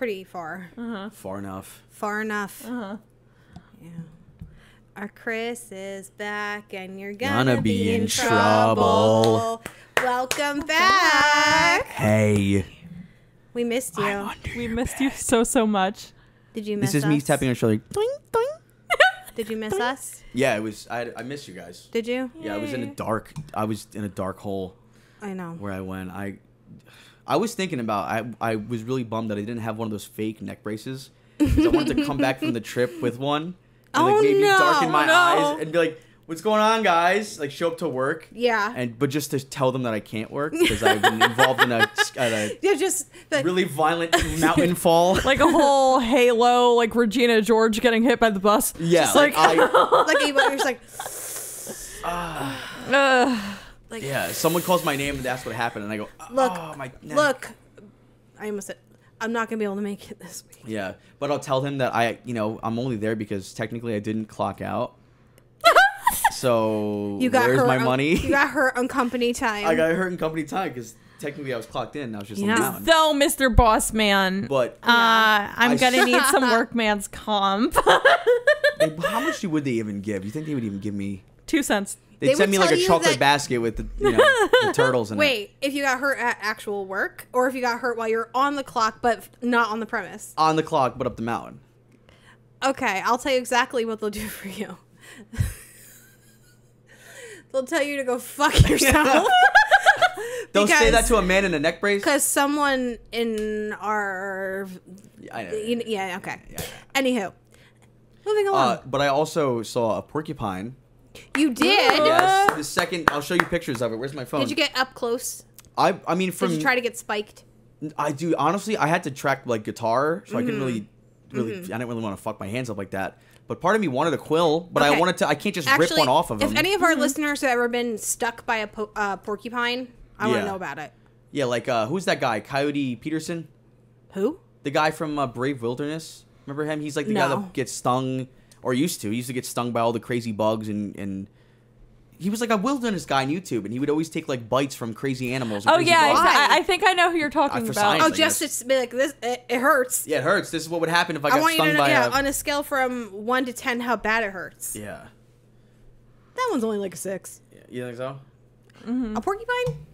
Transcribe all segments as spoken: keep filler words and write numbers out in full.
pretty far. Uh-huh. Far enough. Far enough. Uh-huh. Yeah. Our Chris is back, and you're gonna, gonna be, be in, in trouble. trouble. Welcome back. Hey. We missed you. We missed bed. you so, so much. Did you miss us? This is us? me tapping on your shoulder. Like, doing, doing. Did you miss doing. us? Yeah, it was. I, I missed you guys. Did you? Yeah, Yay. I was in a dark. I was in a dark hole. I know. Where I went. I I was thinking about, I, I was really bummed that I didn't have one of those fake neck braces. Because I wanted to come back from the trip with one. And oh, like maybe no, darken my no. eyes and be like, what's going on, guys? Like, show up to work. Yeah. And but just to tell them that I can't work because I've been involved in a, a yeah, just the, really violent mountain fall. Like a whole halo, like Regina George getting hit by the bus. Yeah. Just like, like, I, like you're just like... Uh, uh, like yeah, someone calls my name and that's what happened. And I go, oh, look, my neck. Look, I almost said... I'm not gonna be able to make it this week. Yeah, but I'll tell him that I, you know, I'm only there because technically I didn't clock out. So you got where's my money? You got hurt on company time. I got hurt on company time because technically I was clocked in. And I was just yeah. on so, Mister Boss Man. But uh, yeah. I'm I gonna need some workman's comp. How much would they even give? You think they would even give me two cents? They'd they send me like a chocolate basket with the, you know, the turtles in Wait, it. Wait, if you got hurt at actual work or if you got hurt while you're on the clock but not on the premise? On the clock but up the mountain. Okay, I'll tell you exactly what they'll do for you. They'll tell you to go fuck yourself. They'll because, say that to a man in a neck brace? Because someone in our... I know, you, yeah, okay. Yeah, yeah. Anywho, moving along. Uh, but I also saw a porcupine... You did? Yes. The second, I'll show you pictures of it. Where's my phone? Did you get up close? I I mean, from... Did you try to get spiked? I do. Honestly, I had to track, like, guitar, so mm-hmm. I couldn't really... really. Mm-hmm. I didn't really want to fuck my hands up like that. But part of me wanted a quill, but okay. I wanted to... I can't just Actually, rip one off of him. If any of our mm-hmm. listeners have ever been stuck by a po uh, porcupine, I yeah. want to know about it. Yeah, like, uh, who's that guy? Coyote Peterson? Who? The guy from uh, Brave Wilderness. Remember him? He's, like, the no. guy that gets stung... Or used to. He used to get stung by all the crazy bugs, and, and he was like a wilderness guy on YouTube, and he would always take like bites from crazy animals. Oh crazy yeah, I, I think I know who you're talking uh, about. Science, oh, just to be like this, it, it hurts. Yeah, it hurts. This is what would happen if I, I got want stung you to know, by yeah, a... on a scale from one to ten, how bad it hurts. Yeah, that one's only like a six. Yeah, you think so? Mm-hmm. A porcupine?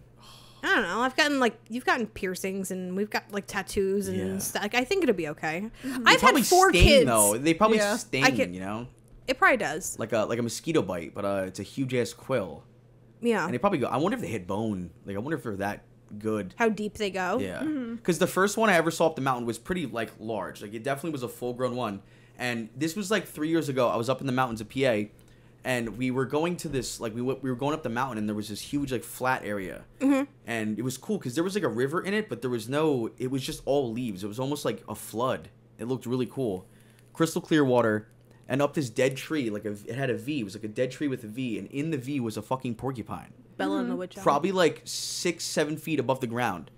I don't know. I've gotten like you've gotten piercings, and we've got like tattoos and yeah. stuff. Like, I think it'll be okay. Mm-hmm. I've had four stain, kids. Though they probably yeah. stain, I can, you know. It probably does. Like a like a mosquito bite, but uh, it's a huge ass quill. Yeah. And they probably go. I wonder if they hit bone. Like I wonder if they're that good. How deep they go? Yeah. Because mm-hmm. the first one I ever saw up the mountain was pretty like large. Like it definitely was a full grown one. And this was like three years ago. I was up in the mountains of P A. And we were going to this, like, we, w we were going up the mountain, and there was this huge, like, flat area. Mm-hmm. And it was cool, because there was, like, a river in it, but there was no, it was just all leaves. It was almost like a flood. It looked really cool. Crystal clear water, and up this dead tree, like, a, it had a V. It was, like, a dead tree with a V, and in the V was a fucking porcupine. Bella and the Witch. Probably, like, six, seven feet above the ground.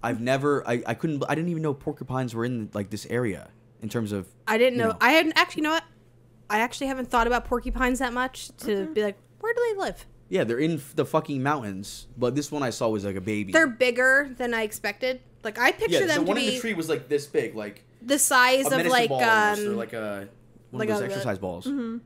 I've never, I, I couldn't, I didn't even know porcupines were in, like, this area, in terms of. I didn't know, know. I hadn't, actually, you know what? I actually haven't thought about porcupines that much to mm-hmm. be like, where do they live? Yeah, they're in the fucking mountains. But this one I saw was like a baby. They're bigger than I expected. Like I picture yeah, them. The one to in be the tree was like this big, like the size of like balls, um, like a one like of those a, exercise balls. Mm-hmm.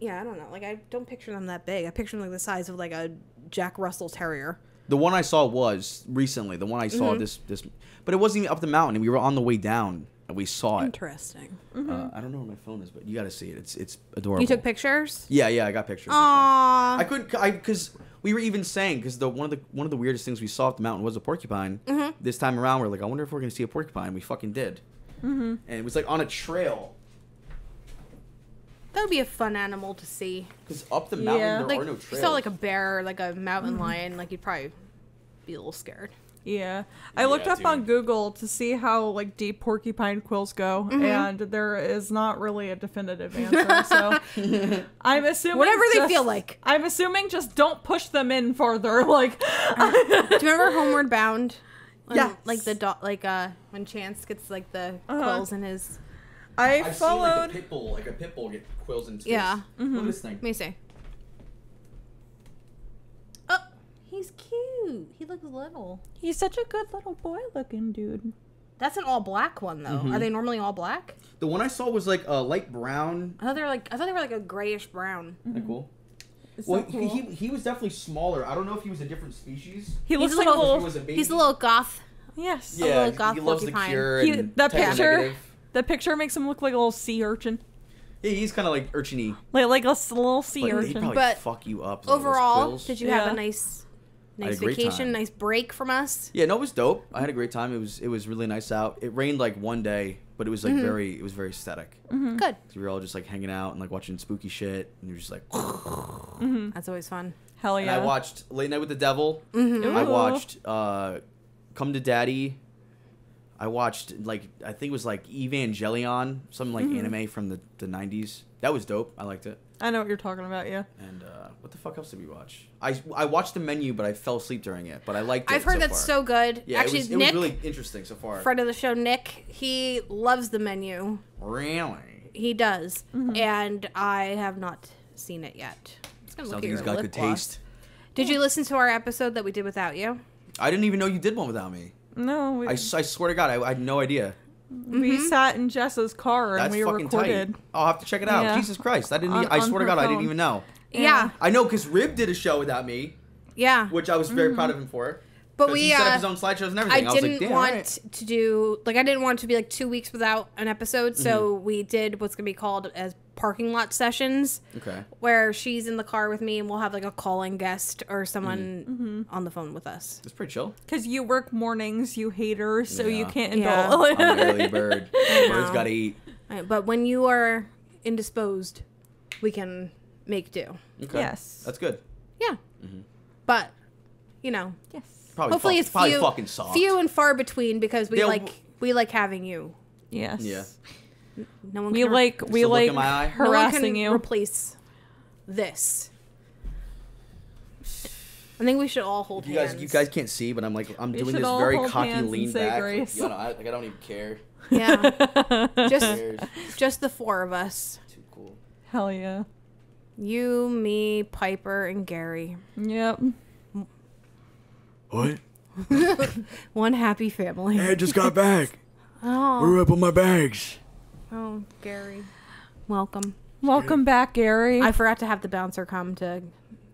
Yeah, I don't know. Like I don't picture them that big. I picture them like the size of like a Jack Russell Terrier. The one I saw was recently. The one I saw mm-hmm. this this, but it wasn't even up the mountain. We were on the way down. We saw it. Interesting. Mm-hmm. uh, I don't know where my phone is, but you got to see it. It's it's adorable. You took pictures? Yeah, yeah, I got pictures. Aww. I couldn't, I because we were even saying because the one of the one of the weirdest things we saw up the mountain was a porcupine. Mm-hmm. This time around, we're like, I wonder if we're gonna see a porcupine. We fucking did, mm-hmm. and it was like on a trail. That would be a fun animal to see. Because up the mountain, yeah. there like, are no trails. If you saw like a bear, or like a mountain mm-hmm. lion, like you'd probably be a little scared. Yeah, I yeah, looked up dude. on Google to see how like deep porcupine quills go, mm-hmm. and there is not really a definitive answer. So I'm assuming whatever just, they feel like. I'm assuming just don't push them in farther. Like, uh, do you remember Homeward Bound? When, yeah, like the do like uh when Chance gets like the uh-huh. quills in his. I I've followed seen, like, a pit bull, like a pit bull get quills into. Yeah, his... mm-hmm. Look at this thing. Let me see. He's cute. He looks little. He's such a good little boy-looking dude. That's an all black one though. Mm-hmm. Are they normally all black? The one I saw was like a light brown. I thought they were like I thought they were like a grayish brown. Mm-hmm. Isn't that cool? It's well, so cool. he he was definitely smaller. I don't know if he was a different species. He looks he's like a little. He was a baby. He's a little goth. Yes. Yeah, a little goth he loves the Cure. He, the picture. The picture makes him look like a little sea urchin. Yeah, he's kind of like urchiny. Like like a little sea like, urchin. He'd probably but fuck you up. Overall, did you yeah. have a nice? Nice vacation, nice break from us. Yeah, no, it was dope. I had a great time. It was it was really nice out. It rained like one day, but it was like mm-hmm. very it was very aesthetic. Mm-hmm. Good. So we were all just like hanging out and like watching spooky shit, and you're just like, mm-hmm. that's always fun. Hell yeah! And I watched Late Night with the Devil. Mm-hmm. I watched uh, Come to Daddy. I watched like I think it was like Evangelion, some like mm-hmm. anime from the the nineties. That was dope. I liked it. I know what you're talking about, yeah. And uh, what the fuck else did we watch? I, I watched The Menu, but I fell asleep during it. But I liked it. I've heard so that's far. so good. Yeah, actually, it was, it Nick, was really interesting so far. Friend of the show, Nick, he loves The Menu. Really? He does. Mm-hmm. And I have not seen it yet. It's gonna look at your he's got lip good taste. Did yeah. you listen to our episode that we did without you? I didn't even know you did one without me. No. We I, I swear to God, I, I had no idea. We mm-hmm. sat in Jess's car and That's we recorded. Tight. I'll have to check it out. Yeah. Jesus Christ, I didn't. On, e I swear to God, phone. I didn't even know. Yeah, yeah. I know because Rib did a show without me. Yeah, which I was very mm-hmm. proud of him for. But we he set up his own slideshows and everything. I, I was didn't like, Damn, want right. to do like I didn't want to be like two weeks without an episode. So mm-hmm. we did what's gonna be called as parking lot sessions. Okay, where she's in the car with me and we'll have like a calling guest or someone mm-hmm. on the phone with us. It's pretty chill. Because you work mornings, you hater, so yeah. you can't indulge. Yeah. I'm an early bird. Birds gotta eat. Right, but when you are indisposed, we can make do. Okay. Yes, that's good. Yeah, mm-hmm. but you know, yes. Probably Hopefully it's probably few, fucking soft. few and far between because we They'll, like we like having you. Yes. Yeah. No one. We can like we like harassing no one can you. Replace this. I think we should all hold you hands. Guys, you guys can't see, but I'm like I'm we doing this very cocky lean back. Like, you know, I, like, I don't even care. Yeah. just just the four of us. Too cool. Hell yeah. You, me, Piper, and Gary. Yep. What? One happy family. Hey, I just got back. Oh. We're up on my bags. Oh, Gary. Welcome. Welcome back, Gary. I forgot to have the bouncer come to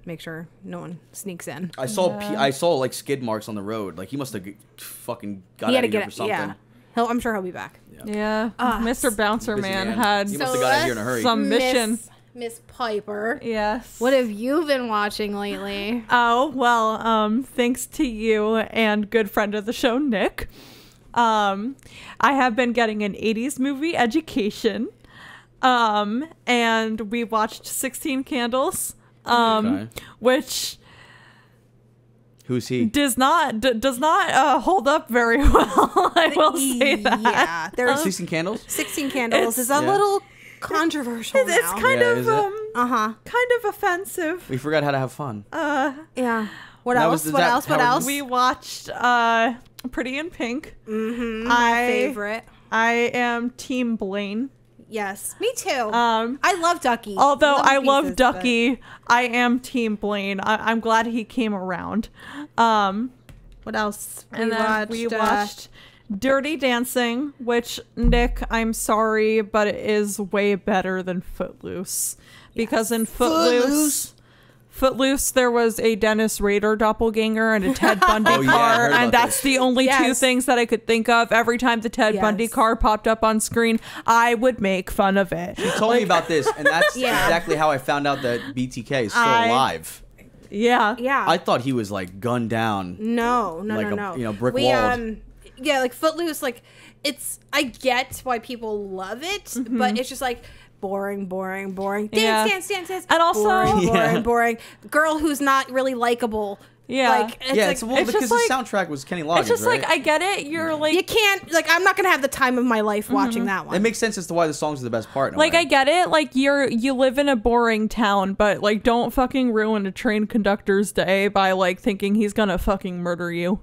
make sure no one sneaks in. I saw yeah. I saw like skid marks on the road. Like he must have fucking got he out of here for something. Yeah. He'll, I'm sure he'll be back. Yeah. yeah. Uh, Mister Bouncer Man, man had he must so got out of here in a hurry. some mission. Miss Miss Piper. Yes. What have you been watching lately? Oh, well, um, thanks to you and good friend of the show, Nick. Um, I have been getting an eighties movie education. Um, and we watched Sixteen Candles. Um, okay. Which... Who's he? Does not d does not uh, hold up very well, I will say that. Yeah. There's um, Sixteen Candles? Sixteen Candles is a yeah. little... controversial. It's, it's kind yeah, of um, uh huh, kind of offensive. We forgot how to have fun. Uh, yeah. What else? Was, what that, else? What else? We watched uh, Pretty in Pink. Mm-hmm. My I, favorite. I am Team Blaine. Yes, me too. Um, I love Ducky. Although I love, I love pieces, Ducky, but... I am Team Blaine. I I'm glad he came around. Um, what else? We and then watched, we watched. Uh, Dirty Dancing, which, Nick, I'm sorry, but it is way better than Footloose. Because yes. in Footloose, Footloose, Footloose, there was a Dennis Rader doppelganger and a Ted Bundy oh, yeah, car, and that's this. the only yes. two things that I could think of. Every time the Ted yes. Bundy car popped up on screen, I would make fun of it. She told like, me about this, and that's yeah. exactly how I found out that B T K is still I, alive. Yeah. yeah. I thought he was, like, gunned down. No, no, like no, a, no. You know, brick walled. Um, Yeah, like Footloose, like it's. I get why people love it, mm-hmm. but it's just like boring, boring, boring. Dance, yeah. dance, dance, dance, and also boring, yeah. boring, boring. Girl who's not really likable. Yeah, like it's, yeah, like, it's well it's because just the like, soundtrack was Kenny Loggins. It's just right? like I get it. You're yeah. like you can't like I'm not gonna have the time of my life mm-hmm. watching that one. It makes sense as to why the songs are the best part. Like way. I get it. Like you're you live in a boring town, but like don't fucking ruin a train conductor's day by like thinking he's gonna fucking murder you.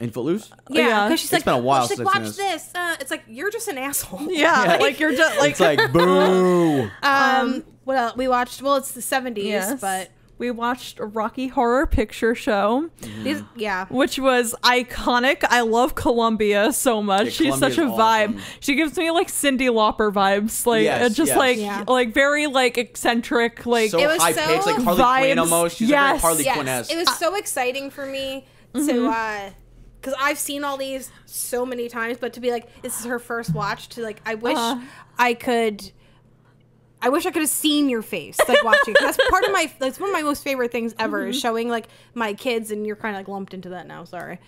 In Footloose? Yeah, because yeah. she's it's like, been a while she's like watch minutes. this. Uh, it's like, you're just an asshole. Yeah, yeah. like you're just like... It's like, boo. Um, um, well, we watched, well, it's the seventies, yes. but we watched Rocky Horror Picture Show. These, yeah. Which was iconic. I love Columbia so much. Yeah, she's Columbia's such a awesome. vibe. She gives me like Cyndi Lauper vibes. Like yes, just yes. like yeah. like very like eccentric, like so high so pitched, like Harley vibes. Quinn almost. She's yes. like Harley yes. Quinn-esque. It was so exciting for me mm-hmm. to uh because I've seen all these so many times, but to be like, this is her first watch, to like, I wish uh, I could, I wish I could have seen your face, like, watching. That's part of my, that's one of my most favorite things ever, mm-hmm. is showing, like, my kids, and you're kind of, like, lumped into that now, sorry.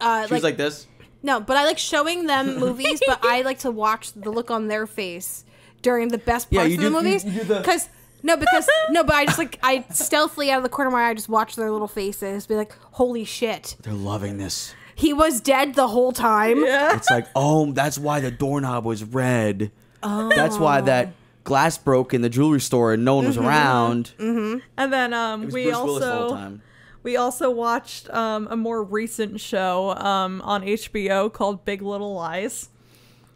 Uh, she like, was like this? No, but I like showing them movies, but I like to watch the look on their face during the best parts yeah, you of do, the movies. Because... No, because, no, but I just, like, I stealthily, out of the corner of my eye, just watch their little faces, be like, holy shit. They're loving this. He was dead the whole time. Yeah. It's like, oh, that's why the doorknob was red. Oh. That's why that glass broke in the jewelry store and no one mm-hmm. was around. Mm-hmm. And then um, we Bruce also... the whole time. We also watched um, a more recent show um, on H B O called Big Little Lies.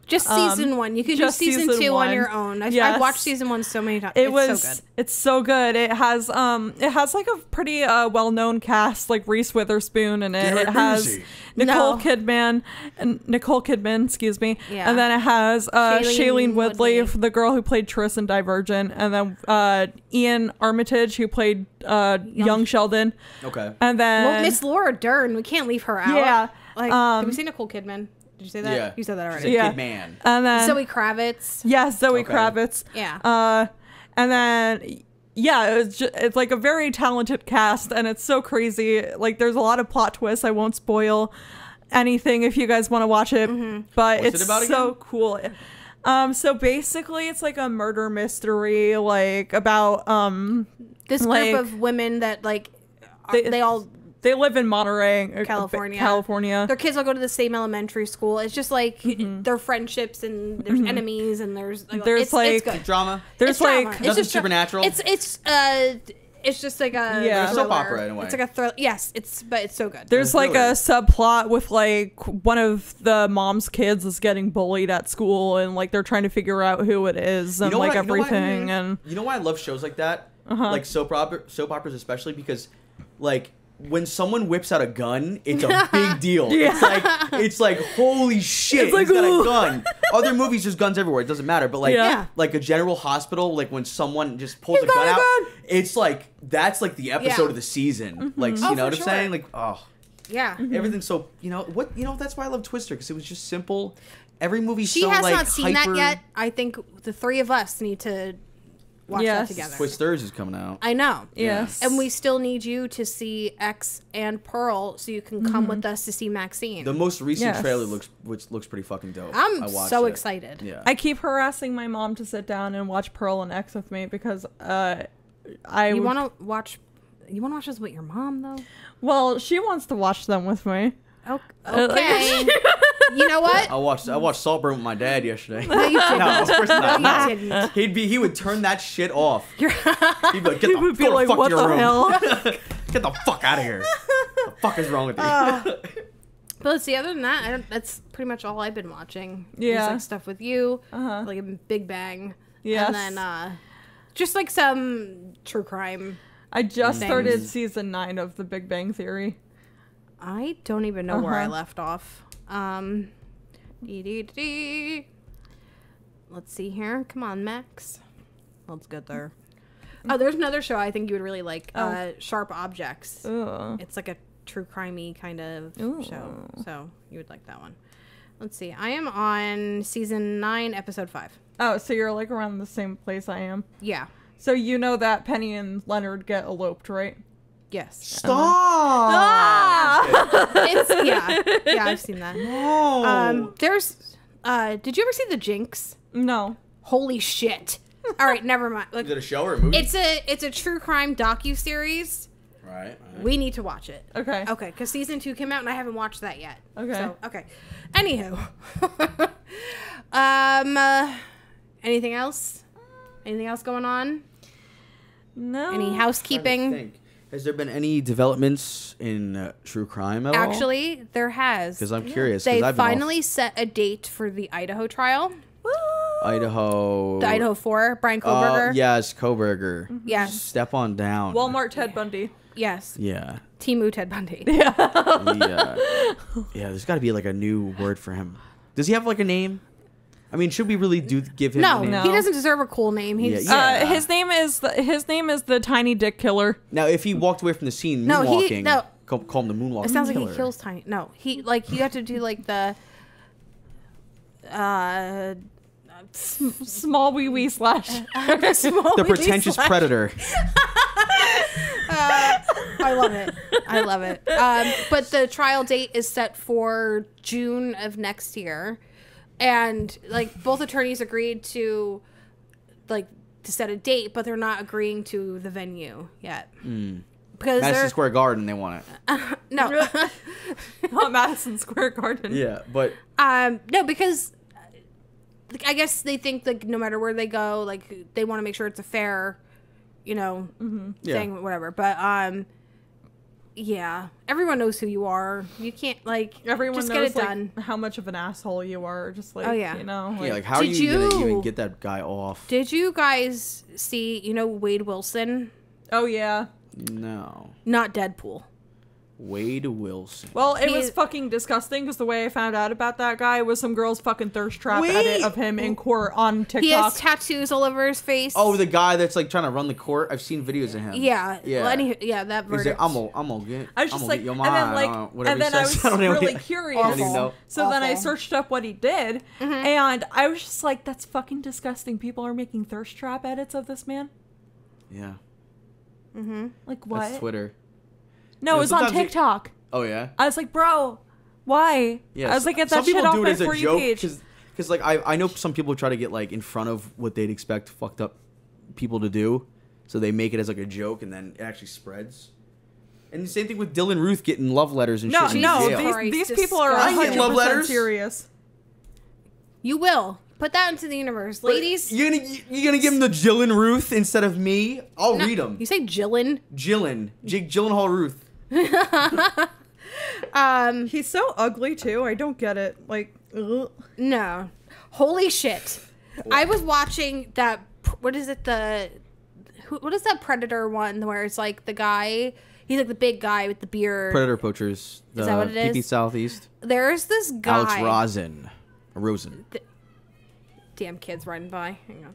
Just season um, one. You can do season, season two one. on your own. I've, yes. I've watched season one so many times. It it's was, so good. It's so good. It has um, it has like a pretty uh, well-known cast, like Reese Witherspoon in it. Get it has easy. Nicole no. Kidman, and Nicole Kidman, excuse me. Yeah. And then it has uh, Shailene, Shailene Woodley, Woodley, the girl who played Triss in Divergent, and then uh, Ian Armitage, who played uh, Young. Young Sheldon. Okay. And then well, Miss Laura Dern. We can't leave her out. Yeah. Like, um, have we seen Nicole Kidman? Did you say that? Yeah. You said that already. Yeah. Kid Man. And then Zoe Kravitz. Yeah, Zoe okay. Kravitz. Yeah. Uh, and then, yeah, it was just, it's like a very talented cast, and it's so crazy. Like, there's a lot of plot twists. I won't spoil anything if you guys want to watch it, mm-hmm. but What's it's it about so again? cool. Um, so basically, it's like a murder mystery, like about um this like, group of women that like are, they, they all. They live in Monterey, California. California. Their kids all go to the same elementary school. It's just like mm-hmm. their friendships and there's mm-hmm. enemies and there's like, there's it's, like it's good. drama. There's it's like drama. Nothing it's supernatural. It's it's uh it's just like a yeah soap opera in a way. It's like a thriller. Yes, it's but it's so good. There's it's like thriller. a subplot with like one of the mom's kids is getting bullied at school and like they're trying to figure out who it is and you know like I, everything you know I, and you know why I love shows like that uh-huh. like soap opera, soap operas especially because like. When someone whips out a gun, it's a big deal. Yeah. It's like it's like holy shit, like, he's got ooh. a gun. Other movies, there's guns everywhere. It doesn't matter. But like yeah. like a General Hospital, like when someone just pulls he's a gun out, gun. it's like that's like the episode yeah. of the season. Mm-hmm. Like oh, you know what I'm sure. saying? Like oh yeah, mm-hmm. everything's so you know what you know that's why I love Twister because it was just simple. Every movie she so, has like, not seen hyper... that yet. I think the three of us need to. Watch yes. that together. Twisters is coming out. I know. Yes. And we still need you to see X and Pearl so you can come mm-hmm. with us to see Maxine. The most recent yes. trailer looks which looks pretty fucking dope. I'm I so excited. Yeah. I keep harassing my mom to sit down and watch Pearl and X with me because uh, I... You want to watch... You want to watch this with your mom, though? Well, she wants to watch them with me. Okay. You know what? I watched I watched Saltburn with my dad yesterday. No, you didn't. No, of course not. No, you didn't. He'd be he would turn that shit off. He'd be like, get he the, would be like, the fuck what the room. hell? Get the fuck out of here. The fuck is wrong with you? Uh, but let's see. Other than that, I don't, that's pretty much all I've been watching. Yeah, just, like stuff with you, uh-huh. like Big Bang. Yeah, and then uh, just like some true crime. I just things. started season nine of The Big Bang Theory. I don't even know uh-huh. where I left off. Um, dee dee dee. Let's see here. Come on, Max. Let's get there. Oh, there's another show I think you would really like. Oh. Uh, Sharp Objects. Ooh. It's like a true crimey kind of Ooh. show, so you would like that one. Let's see. I am on season nine, episode five. Oh, so you're like around the same place I am. Yeah. So you know that Penny and Leonard get eloped, right? Yes. Stop! Ah! It's, yeah, yeah, I've seen that. No. Um, there's. Uh, did you ever see The Jinx? No. Holy shit! All right, never mind. Like, is it a show or a movie? It's a it's a true crime docu series. Right, right. We need to watch it. Okay. Okay, because season two came out and I haven't watched that yet. Okay. So, okay. Anywho. um. Uh, anything else? Anything else going on? No. Any housekeeping? Has there been any developments in uh, true crime at all? Actually, there has. Because I'm yeah. curious. They I've finally set a date for the Idaho trial. Woo! Idaho. The Idaho Four. Brian Kohberger. Uh, yes, Kohberger. Mm-hmm. Yes. Step on down. Walmart Ted yeah. Bundy. Yes. Yeah. Timu Ted Bundy. Yeah. yeah. Yeah. There's got to be like a new word for him. Does he have like a name? I mean, should we really do give him? No, a name? No. He doesn't deserve a cool name. He's, yeah. uh, his name is the, his name is the Tiny Dick Killer. Now, if he walked away from the scene, no, moonwalking, he, no. Call, call him the Moonwalking. It sounds like killer. He kills tiny. No, he like you have to do like the. Uh, S small wee wee slash the pretentious slash. Predator. uh, I love it. I love it. Um, but the trial date is set for June of next year, and like both attorneys agreed to like to set a date, but they're not agreeing to the venue yet. Mm. Because Madison Square Garden, they want it. Uh, no, not Madison Square Garden. Yeah, but um, no, because. I guess they think like no matter where they go, like they want to make sure it's a fair, you know, mm-hmm. thing, yeah. whatever. But um, yeah, everyone knows who you are. You can't like everyone just knows get it like, done. How much of an asshole you are. Just like oh yeah, you know, like, yeah. Like how did are you, you gonna even get that guy off? Did you guys see you know Wade Wilson? Oh yeah, no, not Deadpool. Wade Wilson. Well, it he, was fucking disgusting because the way I found out about that guy was some girl's fucking thirst trap Wait. edit of him in court on TikTok. He has tattoos all over his face. Oh, the guy that's like trying to run the court. I've seen videos of him. Yeah, yeah, well, any, yeah. That verdict. Like, I'm gonna, I'm gonna get. I was just like, and then like, uh, and then I was I really get, curious. Awful. So awful. Then I searched up what he did, mm-hmm. and I was just like, that's fucking disgusting. People are making thirst trap edits of this man. Yeah. Mm-hmm. Like what? That's Twitter. No, you know, it was on TikTok. You... Oh, yeah? I was like, bro, why? Yeah, I was like, get that shit off my For You page. Because, like, I, I know some people try to get, like, in front of what they'd expect fucked up people to do. So they make it as, like, a joke, and then it actually spreads. And the same thing with Dylan Roof getting love letters and no, shit No, no, these, Sorry, these people are one hundred percent serious. You will. Put that into the universe. But ladies. You're going to you're gonna give him the Dylan Roof instead of me? I'll no, read them. You say Jillin? Jillin. Jake Gyllenhaal Ruth. um he's so ugly too. I don't get it. Like ugh. No, holy shit. Boy. I was watching that what is it the who, what is that Predator one where it's like the guy he's like the big guy with the beard. Predator Poachers. The is that what it is? P P Southeast. There's this guy. Alex Rosen. Rosen. The, damn kids riding by. Hang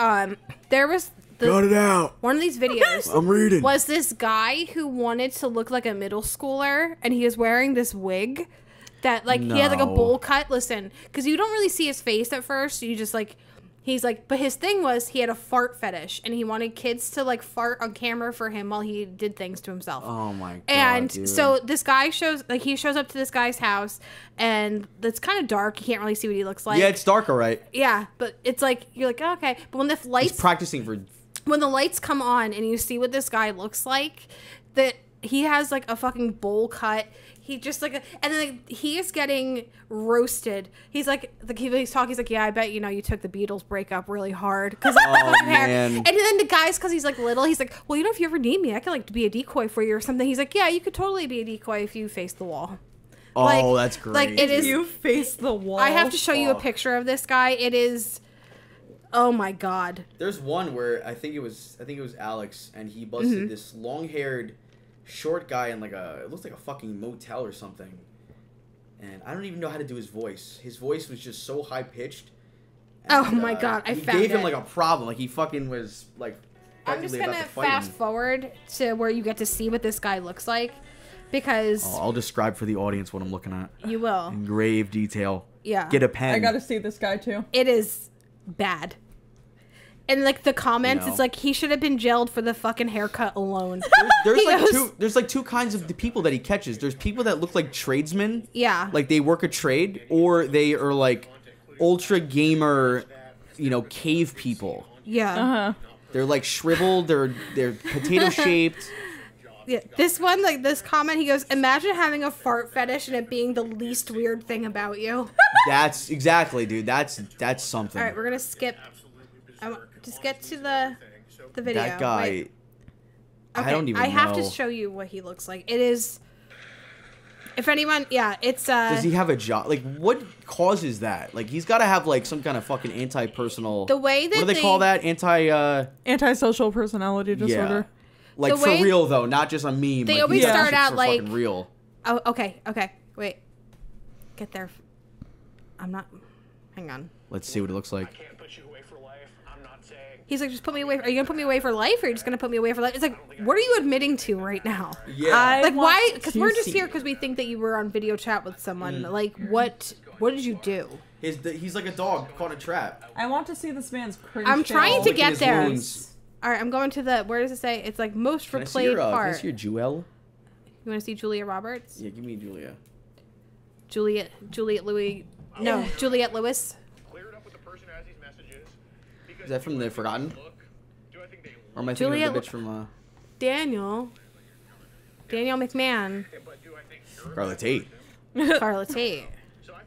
on. Um there was The, Got it out. One of these videos I'm reading. Was this guy who wanted to look like a middle schooler, and he was wearing this wig that, like, no. he had, like, a bowl cut. Listen, because you don't really see his face at first. You just, like, he's, like, but his thing was he had a fart fetish, and he wanted kids to, like, fart on camera for him while he did things to himself. Oh, my God, And dude. so this guy shows, like, he shows up to this guy's house, and it's kind of dark. You can't really see what he looks like. Yeah, it's dark, all right. Yeah, but it's, like, you're, like, oh, okay. But when the lights... He's practicing for... When the lights come on and you see what this guy looks like, that he has like a fucking bowl cut. He just like, a, and then like, he is getting roasted. He's like, the, he's talking. He's like, yeah, I bet you know you took the Beatles breakup really hard because of oh, the hair. Man. And then the guy's because he's like little. He's like, well, you know, if you ever need me, I can like be a decoy for you or something. He's like, yeah, you could totally be a decoy if you face the wall. Oh, like, that's great. Like it is. You face the wall. I have to show oh. you a picture of this guy. It is. Oh my God! There's one where I think it was I think it was Alex, and he busted mm-hmm. this long-haired, short guy in like a it looks like a fucking motel or something, and I don't even know how to do his voice. His voice was just so high pitched. And, oh my uh, God! I he found gave it. him like a problem. Like he fucking was like. I'm just gonna fast him. forward to where you get to see what this guy looks like, because oh, I'll describe for the audience what I'm looking at. You will in grave detail. Yeah. Get a pen. I gotta see this guy too. It is. Bad. And like the comments, no. it's like he should have been jailed for the fucking haircut alone. There's, there's like goes, two there's like two kinds of the people that he catches. There's people that look like tradesmen. Yeah. Like they work a trade, or they are like ultra gamer, you know, cave people. Yeah. Uh-huh. They're like shriveled, they're they're potato shaped. Yeah, this one, like this comment, he goes, imagine having a fart fetish and it being the least weird thing about you. That's exactly, dude. That's that's something. All right, we're going to skip. I just get to the the video. That guy. Okay, I don't even know. I have know. to show you what he looks like. It is If anyone, yeah, it's... Uh, Does he have a job? Like, what causes that? Like, he's got to have, like, some kind of fucking anti-personal... The way that What do they, they call that? Anti... Uh, Antisocial personality disorder. Yeah. Like, the for real, though, not just a meme. They like, always yeah. start out, like... real. Oh, okay, okay. Wait. Get there. I'm not... Hang on. Let's see what it looks like. I can't put you away for life. I'm not saying... He's like, just put me away. Are you going to put me away for life, or are you just going to put me away for life? It's like, what are you admitting to right now? Yeah. I like, why? Because we're just here because we think that you were on video chat with someone. Mm. Like, what What did you do? He's, the, he's like a dog caught in a trap. I want to see this man's cringe. I'm trying to get there. Wounds. All right, I'm going to the... Where does it say? It's like most replayed part. Can I see your, uh, can I see your Jewel? You want to see Julia Roberts? Yeah, give me Julia. Juliet, Juliet Louis... No, Juliet Lewis. Is that from The Forgotten? Or am I thinking of the bitch from, uh... Daniel. Daniel McMahon. Scarlet Tate. Scarlet Tate.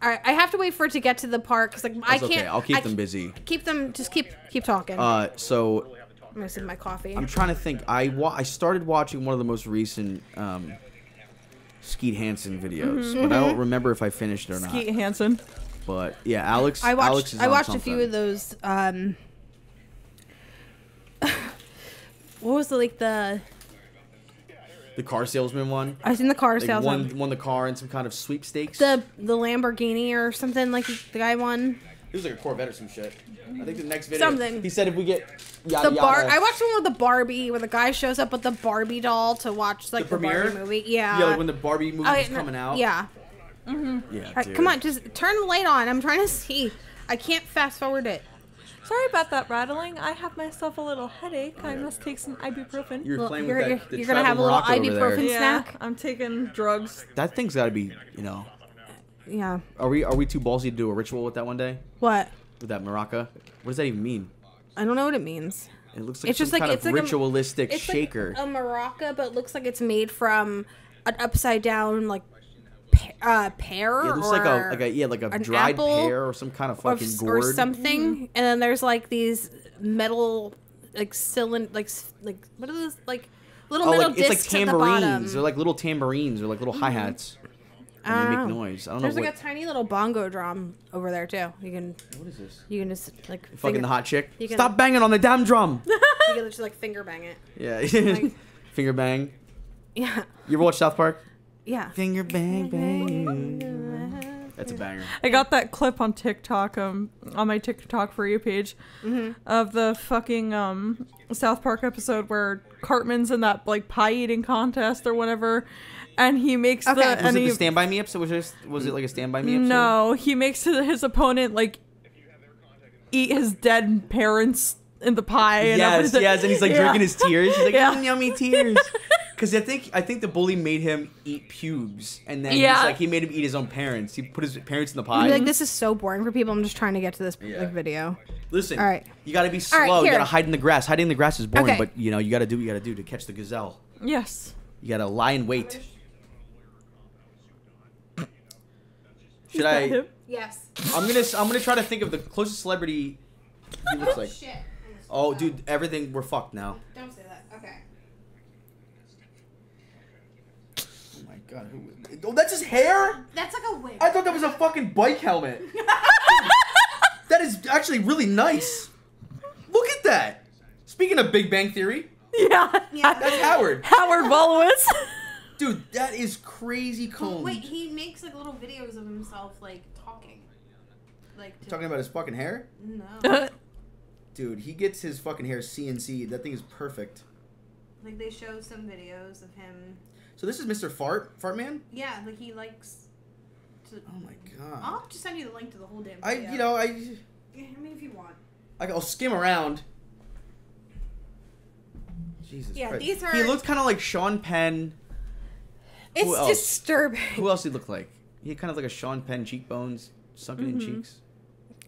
All right, I have to wait for it to get to the part, because, like, I can't... Okay. I'll keep I them busy. Keep them... Just keep keep talking. Uh, so... I'm gonna sip my coffee. I'm trying to think. I, wa I started watching one of the most recent, um... Skeet Hansen videos, mm-hmm, but I don't remember if I finished it or not. Skeet Hansen. But, yeah, Alex... I watched, Alex is I watched a few of those, um... What was the, like, the... The car salesman one? I seen the car like salesman. Won, won the car in some kind of sweepstakes. The the Lamborghini or something, like the guy won. It was like a Corvette or some shit. I think the next video... Something. He said if we get... Yada, the bar. Yada. I watched one with the Barbie, where the guy shows up with the Barbie doll to watch, like, the, the Barbie movie. Yeah. Yeah, like when the Barbie movie was oh, coming out. Yeah. Mm-hmm. Yeah, right, come on, just turn the light on. I'm trying to see. I can't fast forward it. Sorry about that rattling. I have myself a little headache. I must take some ibuprofen. You're, well, you're, you're, you're going to have a little ibuprofen snack. Yeah, I'm taking drugs. That thing's got to be, you know. Yeah. Are we are we too ballsy to do a ritual with that one day? What? With that maraca? What does that even mean? I don't know what it means. It looks like it's some just like, kind it's of like ritualistic a, it's shaker. Like a maraca, but it looks like it's made from an upside down, like, pe uh, pear. Yeah, it looks or like a like a yeah like a dried pear or some kind of fucking or, gourd or something. Mm-hmm. And then there's like these metal like cylinder like like what are those like little oh, metal like, discs it's like tambourines. The They're like little tambourines or like little hi hats. Mm-hmm. And they make noise. I don't There's know. There's like what... a tiny little bongo drum over there too. You can. What is this? You can just like fucking finger... the hot chick. You can... Stop banging on the damn drum. You can just like finger bang it. Yeah. Like... Finger bang. Yeah. You ever watch South Park? Yeah. Finger bang bang. That's a banger. I got that clip on TikTok, um, on my TikTok for you page, mm-hmm, of the fucking um South Park episode where Cartman's in that like pie eating contest or whatever. And he makes okay. the... Was it he, the Stand By Me episode? Was it, was it like a Stand By Me episode? No, he makes his opponent, like, eat his dead parents in the pie. And yes, yes, and he's, like, yeah. drinking his tears. He's like, yeah. mm, yummy tears. Because I think I think the bully made him eat pubes. And then yeah. he's like, he made him eat his own parents. He put his parents in the pie. Like, this is so boring for people. I'm just trying to get to this yeah. like, video. Listen, all right. you got to be slow. Right, you got to hide in the grass. Hiding in the grass is boring, okay. but, you know, you got to do what you got to do to catch the gazelle. Yes. You got to lie in wait. Should I? Him? Yes. I'm gonna I'm gonna try to think of the closest celebrity he looks like. Shit. Oh, dude, everything we're fucked now. Don't say that. Okay. Oh my god, who? Oh, that's his hair. That's like a wig. I thought that was a fucking bike helmet. That is actually really nice. Look at that. Speaking of Big Bang Theory. Yeah. yeah. That's Howard. Howard Wolowitz. Dude, that is crazy cold. Wait, he makes like little videos of himself like talking. Like to... Talking about his fucking hair? No. Dude, he gets his fucking hair C N C'd. That thing is perfect. Like they show some videos of him. So this is Mister Fart, Fart Man? Yeah, like he likes to... Oh my god. I'll have to send you the link to the whole damn video. I, you know, I... Yeah, I mean, if you want. I'll skim around. Jesus yeah, Christ. These are... He looks kind of like Sean Penn... It's Who disturbing. Who else did he look like? He had kind of like a Sean Penn cheekbones, sunken mm-hmm. in cheeks.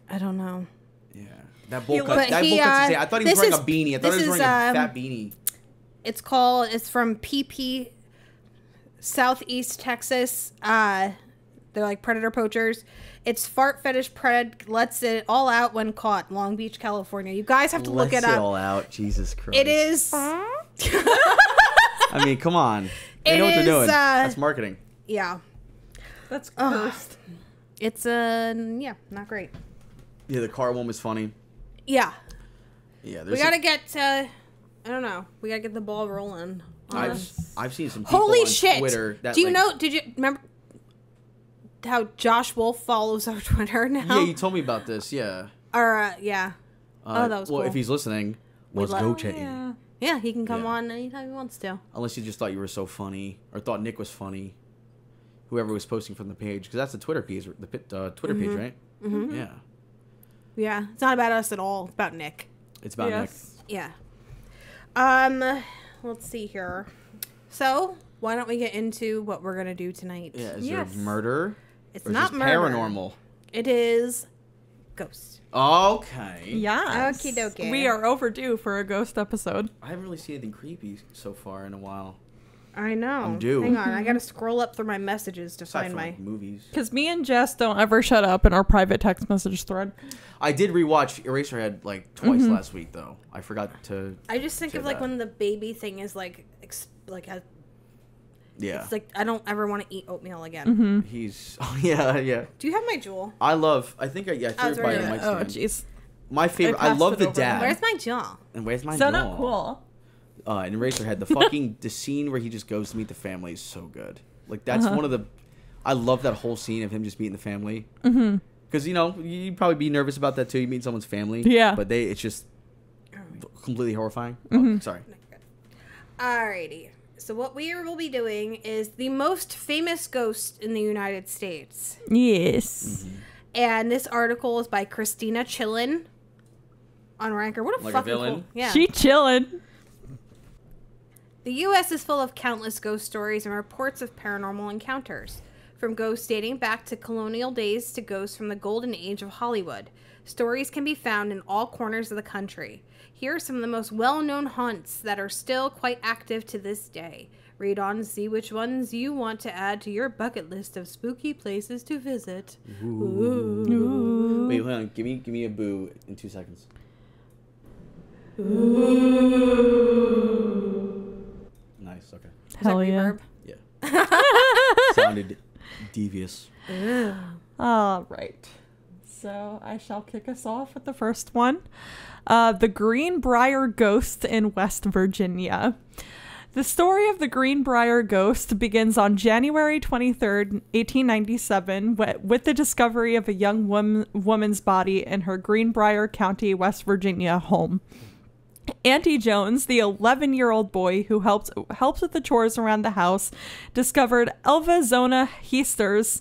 I don't know. Yeah. That bowl cut. That he, bowl uh, I thought he was wearing is, a beanie. I thought he was wearing is, um, a fat beanie. It's called, it's from P P, Southeast Texas. Uh, they're like Predator Poachers. It's Fart Fetish Pred Lets It All Out When Caught, Long Beach, California. You guys have to Let's look it up. Let's It All Out, Jesus Christ. It is. I mean, come on. They know what they're doing. Uh, That's marketing. Yeah. That's cursed. Ugh. It's uh yeah, not great. Yeah, the car one was funny. Yeah. Yeah, there's we gotta a... get uh I don't know. We gotta get the ball rolling. I've us. I've seen some people Holy on shit. Twitter that Do you like... know did you remember how Josh Wolf follows our Twitter now? Yeah, you told me about this, yeah. Or uh, yeah. Uh, oh that was well cool. If he's listening, let's go check. Yeah. yeah, he can come yeah. on anytime he wants to. Unless you just thought you were so funny or thought Nick was funny. Whoever was posting from the page, because that's the Twitter page, the uh, Twitter mm-hmm. page, right? Mm-hmm. Yeah. Yeah, it's not about us at all. It's about Nick. It's about yes. Nick. Yeah. Um, let's see here. So, why don't we get into what we're gonna do tonight? Yeah. Is yes. there murder? It's or not is murder. Paranormal. It is ghost. Okay. Yeah. Okie dokie. We are overdue for a ghost episode. I haven't really seen anything creepy so far in a while. I know. I'm due. Hang on, I gotta scroll up through my messages to Aside find from, my like, movies. Because me and Jess don't ever shut up in our private text message thread. I did rewatch Eraserhead like twice mm-hmm. last week, though. I forgot to. I just think of that. like when the baby thing is like, ex like a. Yeah. It's like I don't ever want to eat oatmeal again. Mm-hmm. He's oh, yeah yeah. Do you have my jewel? I love. I think I yeah. I threw I it by the mic stand. Oh jeez. My favorite. I, I love the over. dad. Where's my jaw? And where's my jaw? So not cool. Uh, and Eraserhead, the fucking the scene where he just goes to meet the family is so good. Like that's uh-huh. one of the, I love that whole scene of him just meeting the family. Because mm-hmm. you know you'd probably be nervous about that too. You meet someone's family. Yeah. But they, it's just completely horrifying. Mm-hmm. Oh, sorry. Alrighty. So what we will be doing is the most famous ghost in the United States. Yes. Mm-hmm. And this article is by Christina Chillin on Ranker. What a like fucking a villain. Cool. Yeah. She chillin'. The U S is full of countless ghost stories and reports of paranormal encounters, from ghosts dating back to colonial days to ghosts from the golden age of Hollywood. Stories can be found in all corners of the country. Here are some of the most well-known haunts that are still quite active to this day. Read on and see which ones you want to add to your bucket list of spooky places to visit. Ooh. Ooh. Wait, hold on. Give me, give me a boo in two seconds. Ooh. Nice. Okay. Hell yeah. Yeah. Sounded devious. Ew. All right. So I shall kick us off with the first one. Uh, the Greenbrier Ghost in West Virginia. The story of the Greenbrier Ghost begins on January twenty-third, eighteen ninety-seven, with the discovery of a young wom woman's body in her Greenbrier County, West Virginia home. Auntie Jones, the eleven-year-old boy who helped helped with the chores around the house, discovered Elva Zona Heaster's,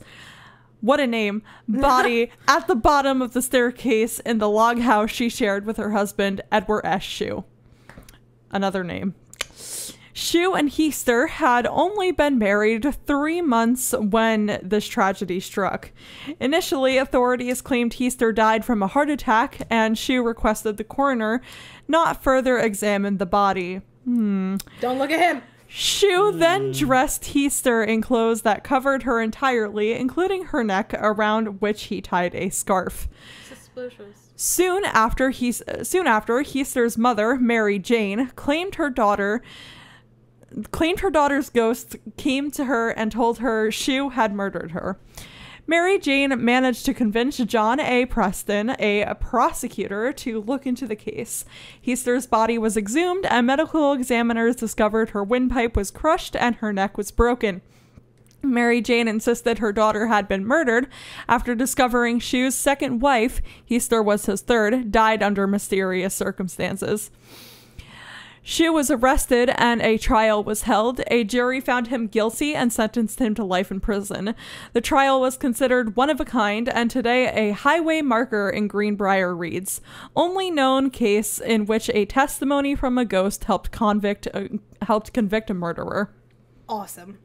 what a name, body at the bottom of the staircase in the log house she shared with her husband, Edward S. Shue. Another name. Shue and Heaster had only been married three months when this tragedy struck. Initially, authorities claimed Heaster died from a heart attack, and Shue requested the coroner not further examine the body. Hmm. Don't look at him! Shue mm. then dressed Heaster in clothes that covered her entirely, including her neck, around which he tied a scarf. Suspicious. Soon after, he, soon after Heaster's mother, Mary Jane, claimed her daughter... claimed her daughter's ghost came to her and told her Shue had murdered her. Mary Jane managed to convince John A. Preston, a prosecutor, to look into the case. Heaster's body was exhumed, and medical examiners discovered her windpipe was crushed and her neck was broken. Mary Jane insisted her daughter had been murdered after discovering Shue's second wife, Heaster was his third, died under mysterious circumstances. Shue was arrested and a trial was held. A jury found him guilty and sentenced him to life in prison. The trial was considered one of a kind, and today a highway marker in Greenbrier reads, "Only known case in which a testimony from a ghost helped convict uh, helped convict a murderer." Awesome.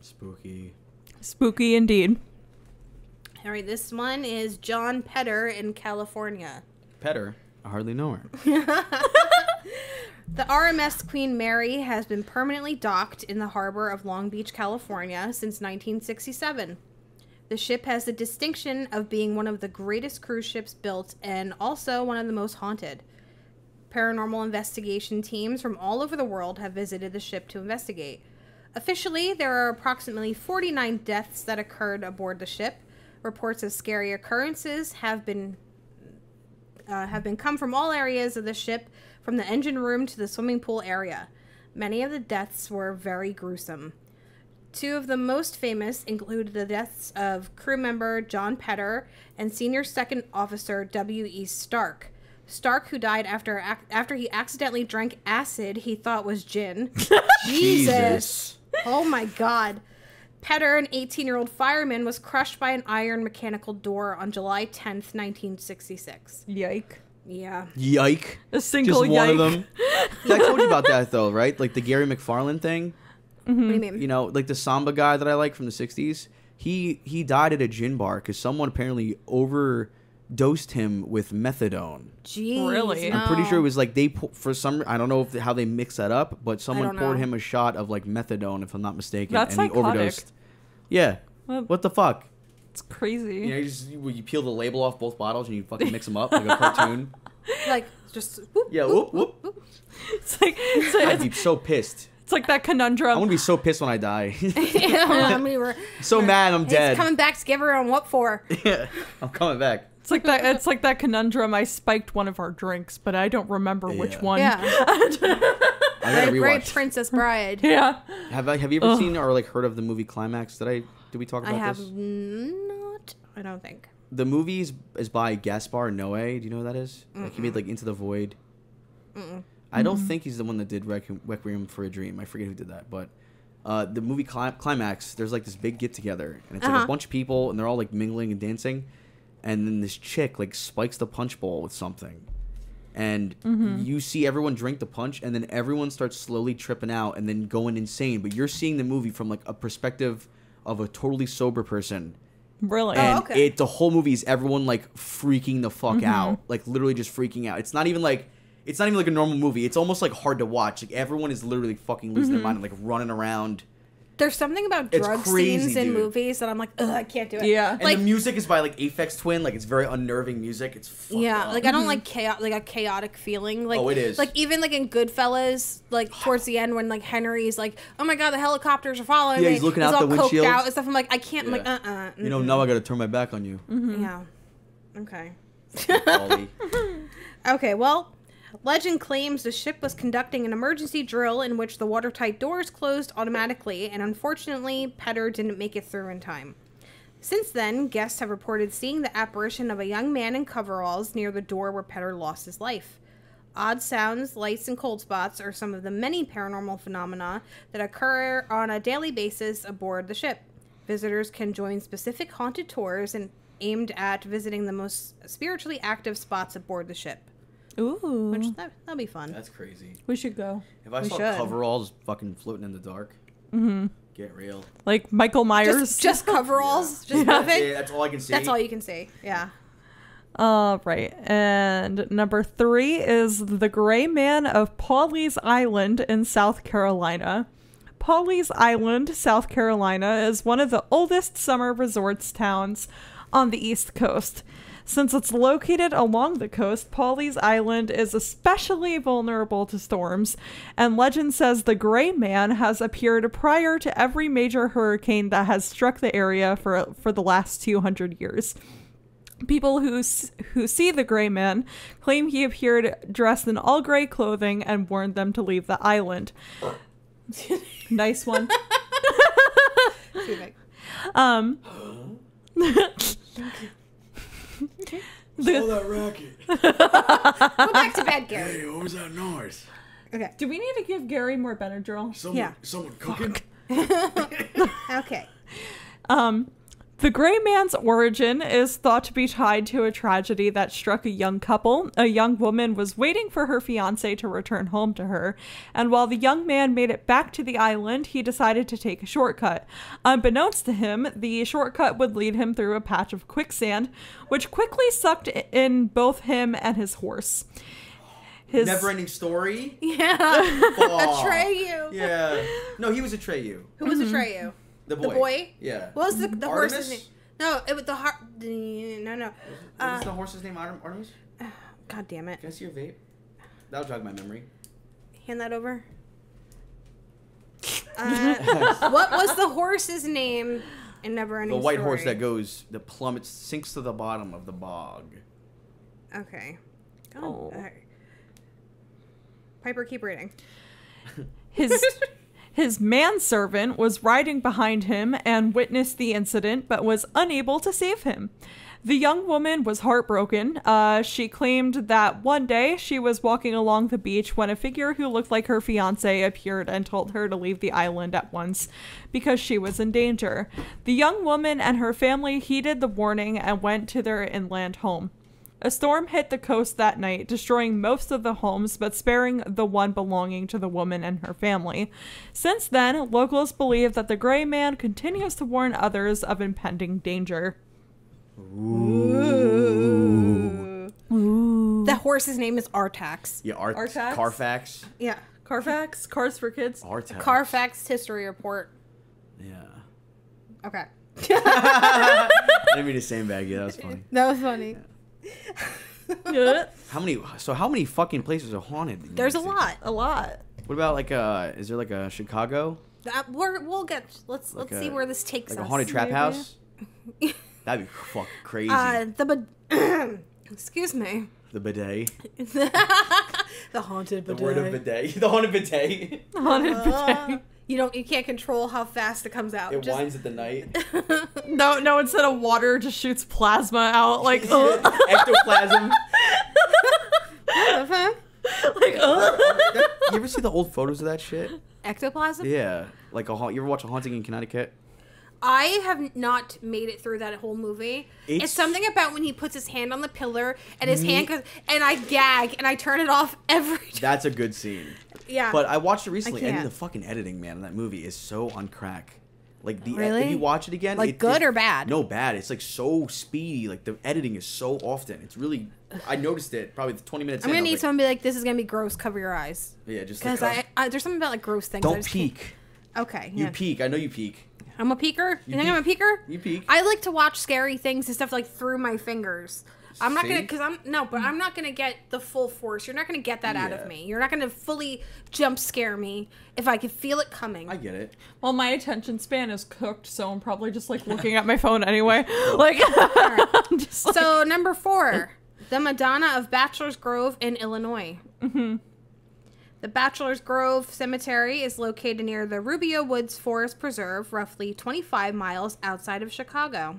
Spooky. Spooky indeed. All right, this one is John Pedder in California. Pedder? I hardly know her. The R M S Queen Mary has been permanently docked in the harbor of Long Beach, California since nineteen sixty-seven. The ship has the distinction of being one of the greatest cruise ships built and also one of the most haunted. Paranormal investigation teams from all over the world have visited the ship to investigate. Officially, there are approximately forty-nine deaths that occurred aboard the ship. Reports of scary occurrences have been uh, have been come from all areas of the ship, from the engine room to the swimming pool area. Many of the deaths were very gruesome. Two of the most famous include the deaths of crew member John Pedder and senior second officer W E Stark. Stark, who died after after he accidentally drank acid he thought was gin. Jesus. Oh my God. Pedder, an eighteen-year-old fireman, was crushed by an iron mechanical door on July tenth, nineteen sixty-six. Yike. Yeah. Yike. A single Just yike. Just one of them. I told you about that, though, right? Like the Gary McFarlane thing. Mm-hmm. What do you mean? You know, like the samba guy that I like from the sixties. He, he died at a gin bar because someone apparently over... dosed him with methadone. Jeez, really? No. I'm pretty sure it was like they for some I don't know if, how they mix that up, but someone poured know. him a shot of like methadone, if I'm not mistaken, That's and psychotic. he overdosed. Yeah. What? what the fuck? It's crazy. You know, you, just, you peel the label off both bottles and you fucking mix them up like a cartoon. Like just whoop, yeah, whoop whoop. whoop. It's like it's I'd be so pissed. It's like that conundrum. I'm going to be so pissed when I die. yeah, I mean, we're, so we're, mad I'm dead. He's coming back to give her on what for? Yeah, I'm coming back. It's like that. It's like that conundrum. I spiked one of our drinks, but I don't remember yeah. which one. Yeah, I like, great Princess Bride. Yeah. Have I, Have you ever Ugh. seen or like heard of the movie Climax? Did I? Did we talk about this? I have this? not. I don't think. The movie is, is by Gaspar Noé. Do you know who that is? Mm-mm. Like he made like Into the Void. Mm-mm. I don't mm-hmm. think he's the one that did Requ Requiem for a Dream. I forget who did that, but. Uh, the movie Clim Climax. There's like this big get together, and it's uh-huh. like a bunch of people, and they're all like mingling and dancing. And then this chick, like, spikes the punch bowl with something. And mm-hmm. you see everyone drink the punch, and then everyone starts slowly tripping out and then going insane. But you're seeing the movie from, like, a perspective of a totally sober person. Really? And oh, okay. it, the whole movie is everyone, like, freaking the fuck mm-hmm. out. Like, literally just freaking out. It's not even, like, it's not even, like, a normal movie. It's almost, like, hard to watch. Like, everyone is literally fucking losing mm-hmm. their mind and, like, running around. There's something about drug crazy, scenes in dude. movies that I'm like, ugh, I can't do it. Yeah. And like, the music is by, like, Aphex Twin. Like, it's very unnerving music. It's fucked Yeah, up. like, I don't like chaos, like a chaotic feeling. Like, oh, it is. Like, even, like, in Goodfellas, like, towards the end when, like, Henry's like, oh, my God, the helicopters are following yeah, me. Yeah, he's looking he's out all the windshield. Out and stuff. I'm like, I can't. Yeah. I'm like, uh-uh. Mm-hmm. You know, now I got to turn my back on you. Mm-hmm. Yeah. Okay. Okay, well... Legend claims the ship was conducting an emergency drill in which the watertight doors closed automatically, and unfortunately, Pedder didn't make it through in time. Since then, guests have reported seeing the apparition of a young man in coveralls near the door where Pedder lost his life. Odd sounds, lights, and cold spots are some of the many paranormal phenomena that occur on a daily basis aboard the ship. Visitors can join specific haunted tours and aimed at visiting the most spiritually active spots aboard the ship. Ooh, Which, that, that'll be fun. That's crazy. We should go. If I we saw should. coveralls fucking floating in the dark, mm-hmm. get real. Like Michael Myers, just, just coveralls, yeah. just yeah. nothing. Yeah, that's all I can see. That's all you can see. Yeah. All right, and number three is the Gray Man of Pawleys Island in South Carolina. Pawleys Island, South Carolina, is one of the oldest summer resorts towns on the East Coast. Since it's located along the coast, Pawleys Island is especially vulnerable to storms, and legend says the Gray Man has appeared prior to every major hurricane that has struck the area for for the last two hundred years. People who who see the Gray Man claim he appeared dressed in all gray clothing and warned them to leave the island. Nice one. um. All that racket. Go back to bed, Gary. Hey, what was that noise? Okay. Do we need to give Gary more Benadryl? Someone, yeah. Someone cooking. Okay. Um, the Gray Man's origin is thought to be tied to a tragedy that struck a young couple. A young woman was waiting for her fiancé to return home to her, and while the young man made it back to the island, he decided to take a shortcut. Unbeknownst to him, the shortcut would lead him through a patch of quicksand, which quickly sucked in both him and his horse. His... Never-ending story? Yeah. Oh. Atreyu. Yeah. No, he was Atreyu. Who was mm-hmm. Atreyu? The boy. the boy. Yeah. What was the, the horse's name? No, it was the heart. No, no. Uh, what was the horse's name? Artemis? God damn it. Can I see your vape? That'll jog my memory. Hand that over. Uh, what was the horse's name in Never Ending Story? The white story? horse that goes, the plummets, sinks to the bottom of the bog. Okay. Oh. oh. Piper, keep reading. His... His manservant was riding behind him and witnessed the incident, but was unable to save him. The young woman was heartbroken. Uh, she claimed that one day she was walking along the beach when a figure who looked like her fiance appeared and told her to leave the island at once because she was in danger. The young woman and her family heeded the warning and went to their inland home. A storm hit the coast that night, destroying most of the homes, but sparing the one belonging to the woman and her family. Since then, locals believe that the Gray Man continues to warn others of impending danger. Ooh. Ooh. The horse's name is Artax. Yeah, Art Artax? Carfax. Yeah. Carfax? Cars for Kids? Artax. Carfax History Report. Yeah. Okay. I didn't mean to sandbag you. That was funny. That was funny. Yeah. How many? So how many fucking places are haunted? There's a lot, a lot. What about like uh? Is there like a Chicago? Uh, we're, we'll get. Let's like let's a, see where this takes like us. Like a haunted trap Maybe. house. That'd be fucking crazy. Uh, the bid excuse me. The bidet. The haunted bidet. The word of bidet. The haunted bidet. Haunted uh, bidet. You don't. You can't control how fast it comes out. It just... winds at the night. no, no. Instead of water, it just shoots plasma out like uh. ectoplasm. like uh. You ever see the old photos of that shit? Ectoplasm. Yeah, like a haunt. You ever watch A Haunting in Connecticut? I have not made it through that whole movie. It's, it's something about when he puts his hand on the pillar and his me, hand goes, and I gag and I turn it off every time. That's a good scene. Yeah. But I watched it recently, and the fucking editing, man, in that movie is so on crack. Like the really? If you watch it again, like it, good it, or bad? No, bad. It's like so speedy. Like the editing is so often. It's really. I noticed it probably twenty minutes. I'm gonna in, need like, someone to be like, "This is gonna be gross. Cover your eyes." Yeah, just because like, I, I there's something about like gross things. Don't peek. Can't. Okay. Yeah. You peek. I know you peek. I'm a peeker. You, you think peek. I'm a peeker? You peek. I like to watch scary things and stuff like through my fingers. I'm See? not gonna, cause I'm no, but I'm not gonna get the full force. You're not gonna get that yeah. out of me. You're not gonna fully jump scare me if I can feel it coming. I get it. Well, my attention span is cooked, so I'm probably just like looking at my phone anyway. Like, right. just, like, so number four, the Madonna of Bachelor's Grove in Illinois. Mm-hmm. The Bachelor's Grove Cemetery is located near the Rubio Woods Forest Preserve, roughly twenty-five miles outside of Chicago.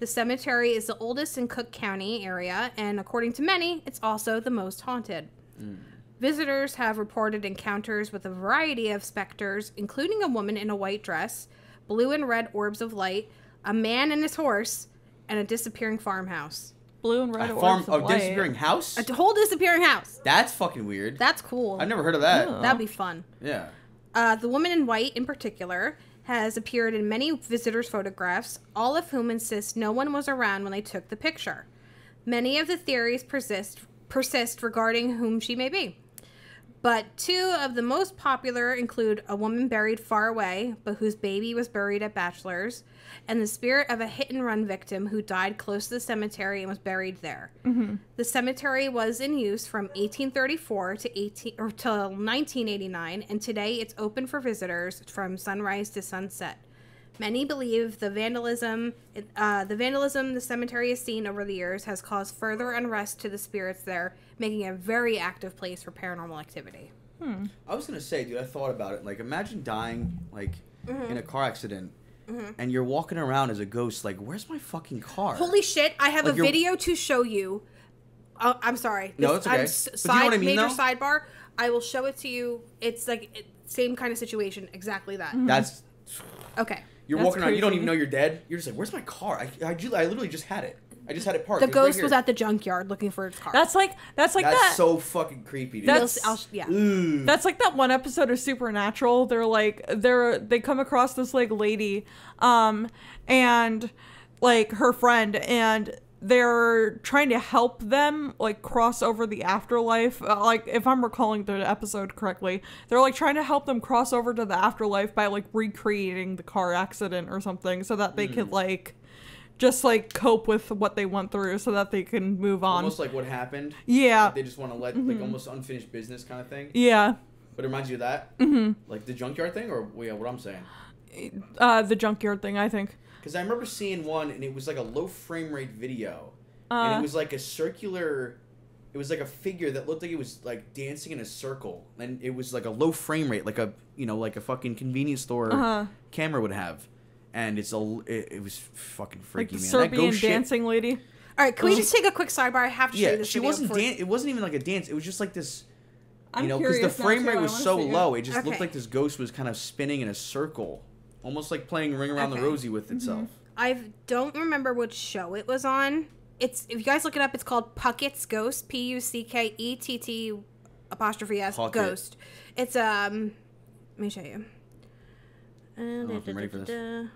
The cemetery is the oldest in Cook County area, and according to many, it's also the most haunted. Mm. Visitors have reported encounters with a variety of specters, including a woman in a white dress, blue and red orbs of light, a man and his horse, and a disappearing farmhouse. Blue and red a farm, orbs of a light. A disappearing house? A whole disappearing house. That's fucking weird. That's cool. I've never heard of that. Yeah. That'd be fun. Yeah. Uh, the woman in white, in particular, has appeared in many visitors' photographs, all of whom insist no one was around when they took the picture. Many of the theories persist, persist regarding whom she may be. But two of the most popular include a woman buried far away, but whose baby was buried at Bachelor's, and the spirit of a hit-and-run victim who died close to the cemetery and was buried there. Mm-hmm. The cemetery was in use from eighteen thirty-four to eighteen or till nineteen eighty-nine, and today it's open for visitors from sunrise to sunset. Many believe the vandalism, uh, the vandalism the cemetery has seen over the years has caused further unrest to the spirits there, making it a very active place for paranormal activity. Hmm. I was gonna say, dude, I thought about it. Like, imagine dying, like, mm-hmm. in a car accident, mm-hmm. and you're walking around as a ghost. Like, where's my fucking car? Holy shit! I have like a you're... video to show you. Uh, I'm sorry. No, it's okay. I'm but side, do you know what I mean, major though? Sidebar. I will show it to you. It's like it, same kind of situation, exactly that. Mm-hmm. That's okay. You're That's walking around. Crazy. You don't even know you're dead. You're just like, where's my car? I, I, I literally just had it. I just had it parked. The ghost right was at the junkyard looking for its car. That's like that's like that's that. That's so fucking creepy. Dude. That's I'll, yeah. Ooh. That's like that one episode of Supernatural. They're like they're they come across this like lady, um, and like her friend, and they're trying to help them like cross over the afterlife. Uh, like if I'm recalling the episode correctly, they're like trying to help them cross over to the afterlife by like recreating the car accident or something, so that they mm. could like. Just like cope with what they went through, so that they can move on. Almost like what happened. Yeah. Like they just want to let like mm-hmm. almost unfinished business kind of thing. Yeah. But it reminds you of that? Mm-hmm. Like the junkyard thing, or yeah, what I'm saying? Uh, the junkyard thing, I think. Because I remember seeing one, and it was like a low frame rate video. Uh, and it was like a circular... It was like a figure that looked like it was like dancing in a circle. And it was like a low frame rate, like a, you know, like a fucking convenience store uh-huh. camera would have. And it's a, it, it was fucking freaky, like the man. Serbian that ghost dancing shit. Lady. All right, can we um, just take a quick sidebar? I have to yeah, show you this she video wasn't dan- It wasn't even like a dance. It was just like this... You I'm know, because the frame rate was so low, it just okay. looked like this ghost was kind of spinning in a circle, almost like playing Ring Around okay. the Rosie with itself. I don't remember which show it was on. It's if you guys look it up, it's called Puckett's Ghost, P U C K E T T apostrophe S Puckett. Ghost. It's um, let me show you. Uh, I don't know if I'm ready for this.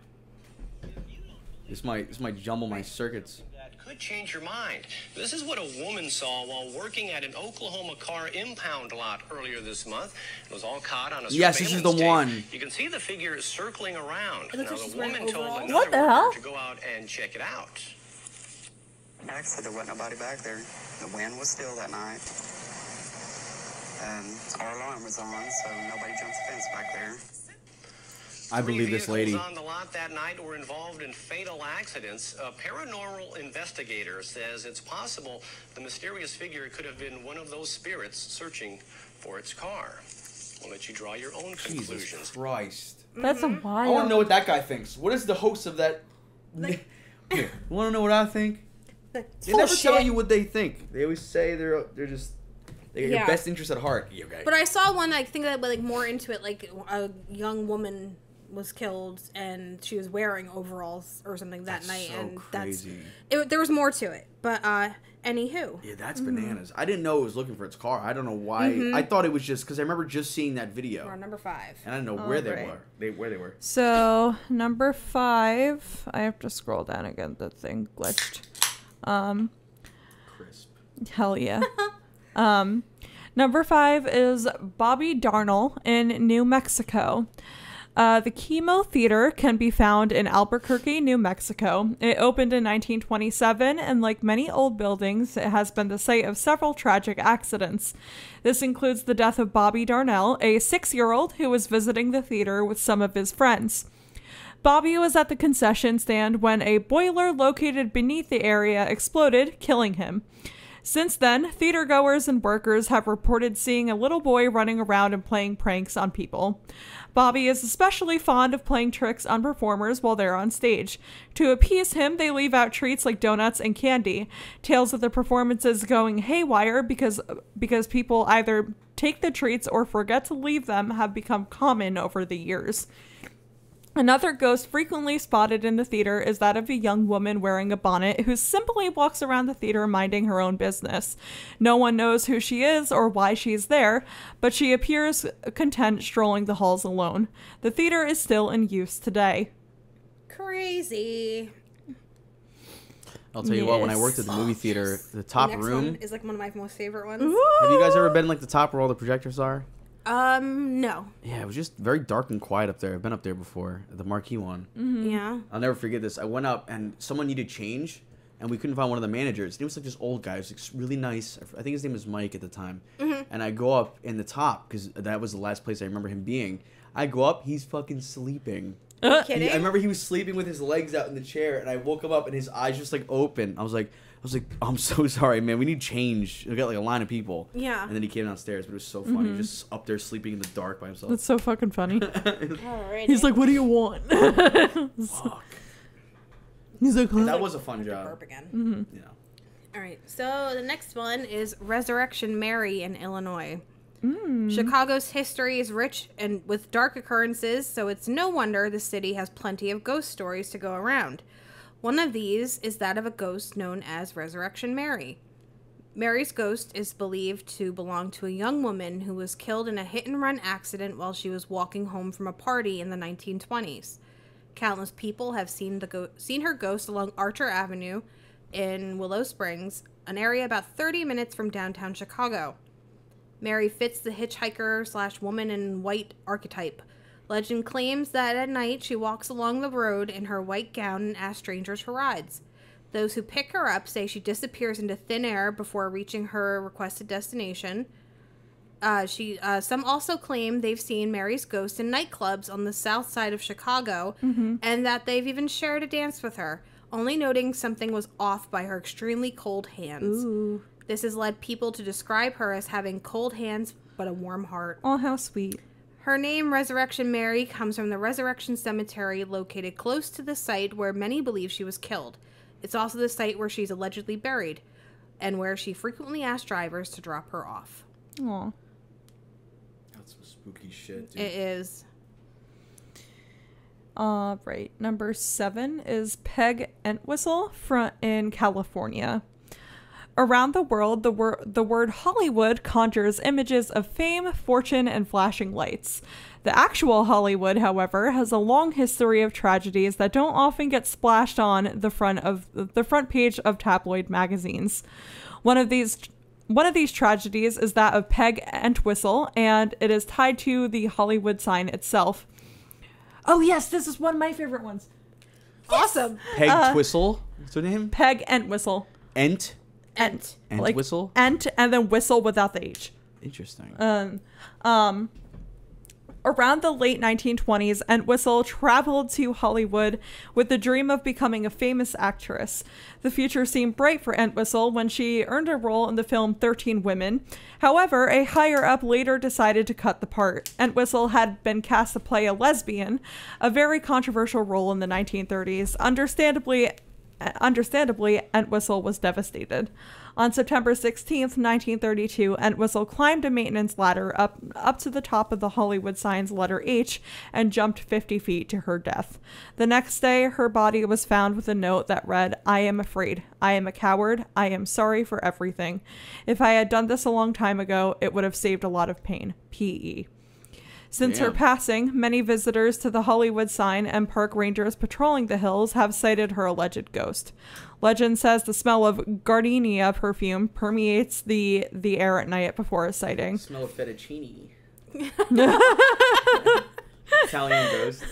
This might this might jumble my circuits. Could change your mind. This is what a woman saw while working at an Oklahoma car impound lot earlier this month. It was all caught on a yes, this is the tape. One. You can see the figure circling around. Now, the woman told another what the hell? To go out and check it out. Actually, there wasn't nobody back there. The wind was still that night. Um, our alarm was on, so nobody jumped the fence back there. I believe this lady. Three vehicles on the lot that night were involved in fatal accidents. A paranormal investigator says it's possible the mysterious figure could have been one of those spirits searching for its car. We'll let you draw your own conclusions. Jesus Christ. That's a wild. I want to know what that guy thinks. What is the host of that? Like... Here, you want to know what I think? Like, they never shit. Tell you what they think. They always say they're they're just. They yeah. Your best interest at heart. Okay. But I saw one. I think that like more into it, like a young woman was killed and she was wearing overalls or something that that's night so and crazy. That's it, there was more to it but uh anywho yeah that's mm-hmm. bananas. I didn't know it was looking for its car. I don't know why mm-hmm. I thought it was just because I remember just seeing that video or number five and I don't know oh, where right. they were they where they were so number five I have to scroll down again. The thing glitched. Um crisp hell yeah. um number five is Bobby Darnell in New Mexico. Uh, the Chemo Theater can be found in Albuquerque, New Mexico. It opened in nineteen twenty-seven, and like many old buildings, it has been the site of several tragic accidents. This includes the death of Bobby Darnell, a six-year-old who was visiting the theater with some of his friends. Bobby was at the concession stand when a boiler located beneath the area exploded, killing him. Since then, theatergoers and workers have reported seeing a little boy running around and playing pranks on people. Bobby is especially fond of playing tricks on performers while they're on stage. To appease him, they leave out treats like donuts and candy. Tales of the performances going haywire because because people either take the treats or forget to leave them have become common over the years. Another ghost frequently spotted in the theater is that of a young woman wearing a bonnet who simply walks around the theater minding her own business. No one knows who she is or why she's there, but she appears content strolling the halls alone. The theater is still in use today. Crazy. I'll tell you yes. what, when I worked at the movie theater, the top the next room one is like one of my most favorite ones. Ooh. Have you guys ever been like the top where all the projectors are? Um, no. Yeah, it was just very dark and quiet up there. I've been up there before, the marquee one. Mm-hmm. Yeah. I'll never forget this. I went up and someone needed change, and we couldn't find one of the managers. He was like this old guy. He was like, really nice. I think his name was Mike at the time. Mm-hmm. And I go up in the top, because that was the last place I remember him being. I go up, he's fucking sleeping. Uh, he, I remember he was sleeping with his legs out in the chair, and I woke him up, and his eyes just like open. I was like... I was like, oh, I'm so sorry, man. We need change. We got like a line of people. Yeah. And then he came downstairs, but it was so funny. Mm-hmm. He was just up there sleeping in the dark by himself. That's so fucking funny. Alrighty. He's like, what do you want? Fuck. He's like, huh? That was a fun job. Burp again. Mm-hmm. Yeah. All right. So the next one is Resurrection Mary in Illinois. Mm. Chicago's history is rich and with dark occurrences, so it's no wonder the city has plenty of ghost stories to go around. One of these is that of a ghost known as Resurrection Mary. Mary's ghost is believed to belong to a young woman who was killed in a hit-and-run accident while she was walking home from a party in the nineteen twenties. Countless people have seen the go- seen her ghost along Archer Avenue in Willow Springs, an area about thirty minutes from downtown Chicago. Mary fits the hitchhiker-slash-woman in white archetype. Legend claims that at night she walks along the road in her white gown and asks strangers for rides. Those who pick her up say she disappears into thin air before reaching her requested destination. Uh, she uh, some also claim they've seen Mary's ghost in nightclubs on the south side of Chicago, mm-hmm. and that they've even shared a dance with her, only noting something was off by her extremely cold hands. Ooh. This has led people to describe her as having cold hands but a warm heart. Oh, how sweet. Her name, Resurrection Mary, comes from the Resurrection Cemetery located close to the site where many believe she was killed. It's also the site where she's allegedly buried and where she frequently asked drivers to drop her off. Aw. That's some spooky shit, dude. It is. All right. Number seven is Peg Entwistle from in California. Around the world, the word the word Hollywood conjures images of fame, fortune, and flashing lights. The actual Hollywood, however, has a long history of tragedies that don't often get splashed on the front of the front page of tabloid magazines. One of these One of these tragedies is that of Peg Entwistle, and it is tied to the Hollywood sign itself. Oh, yes, this is one of my favorite ones. Yes! Awesome. Peg uh, Twistle? What's her name? Peg Entwistle. Ent? Ent. Ent like Whistle? Ent, and then Whistle without the H. Interesting. Um, um, around the late nineteen twenties, Entwistle traveled to Hollywood with the dream of becoming a famous actress. The future seemed bright for Entwistle when she earned a role in the film thirteen Women. However, a higher-up later decided to cut the part. Entwistle had been cast to play a lesbian, a very controversial role in the nineteen thirties. Understandably, understandably, Entwistle was devastated. On September sixteenth, nineteen thirty-two, Entwistle climbed a maintenance ladder up up to the top of the Hollywood sign's letter H and jumped fifty feet to her death. The next day, her body was found with a note that read, "I am afraid. I am a coward. I am sorry for everything. If I had done this a long time ago, it would have saved a lot of pain. P E Since Damn. her passing, many visitors to the Hollywood sign and park rangers patrolling the hills have sighted her alleged ghost. Legend says the smell of gardenia perfume permeates the, the air at night before a sighting. Smell of fettuccine. Italian ghost.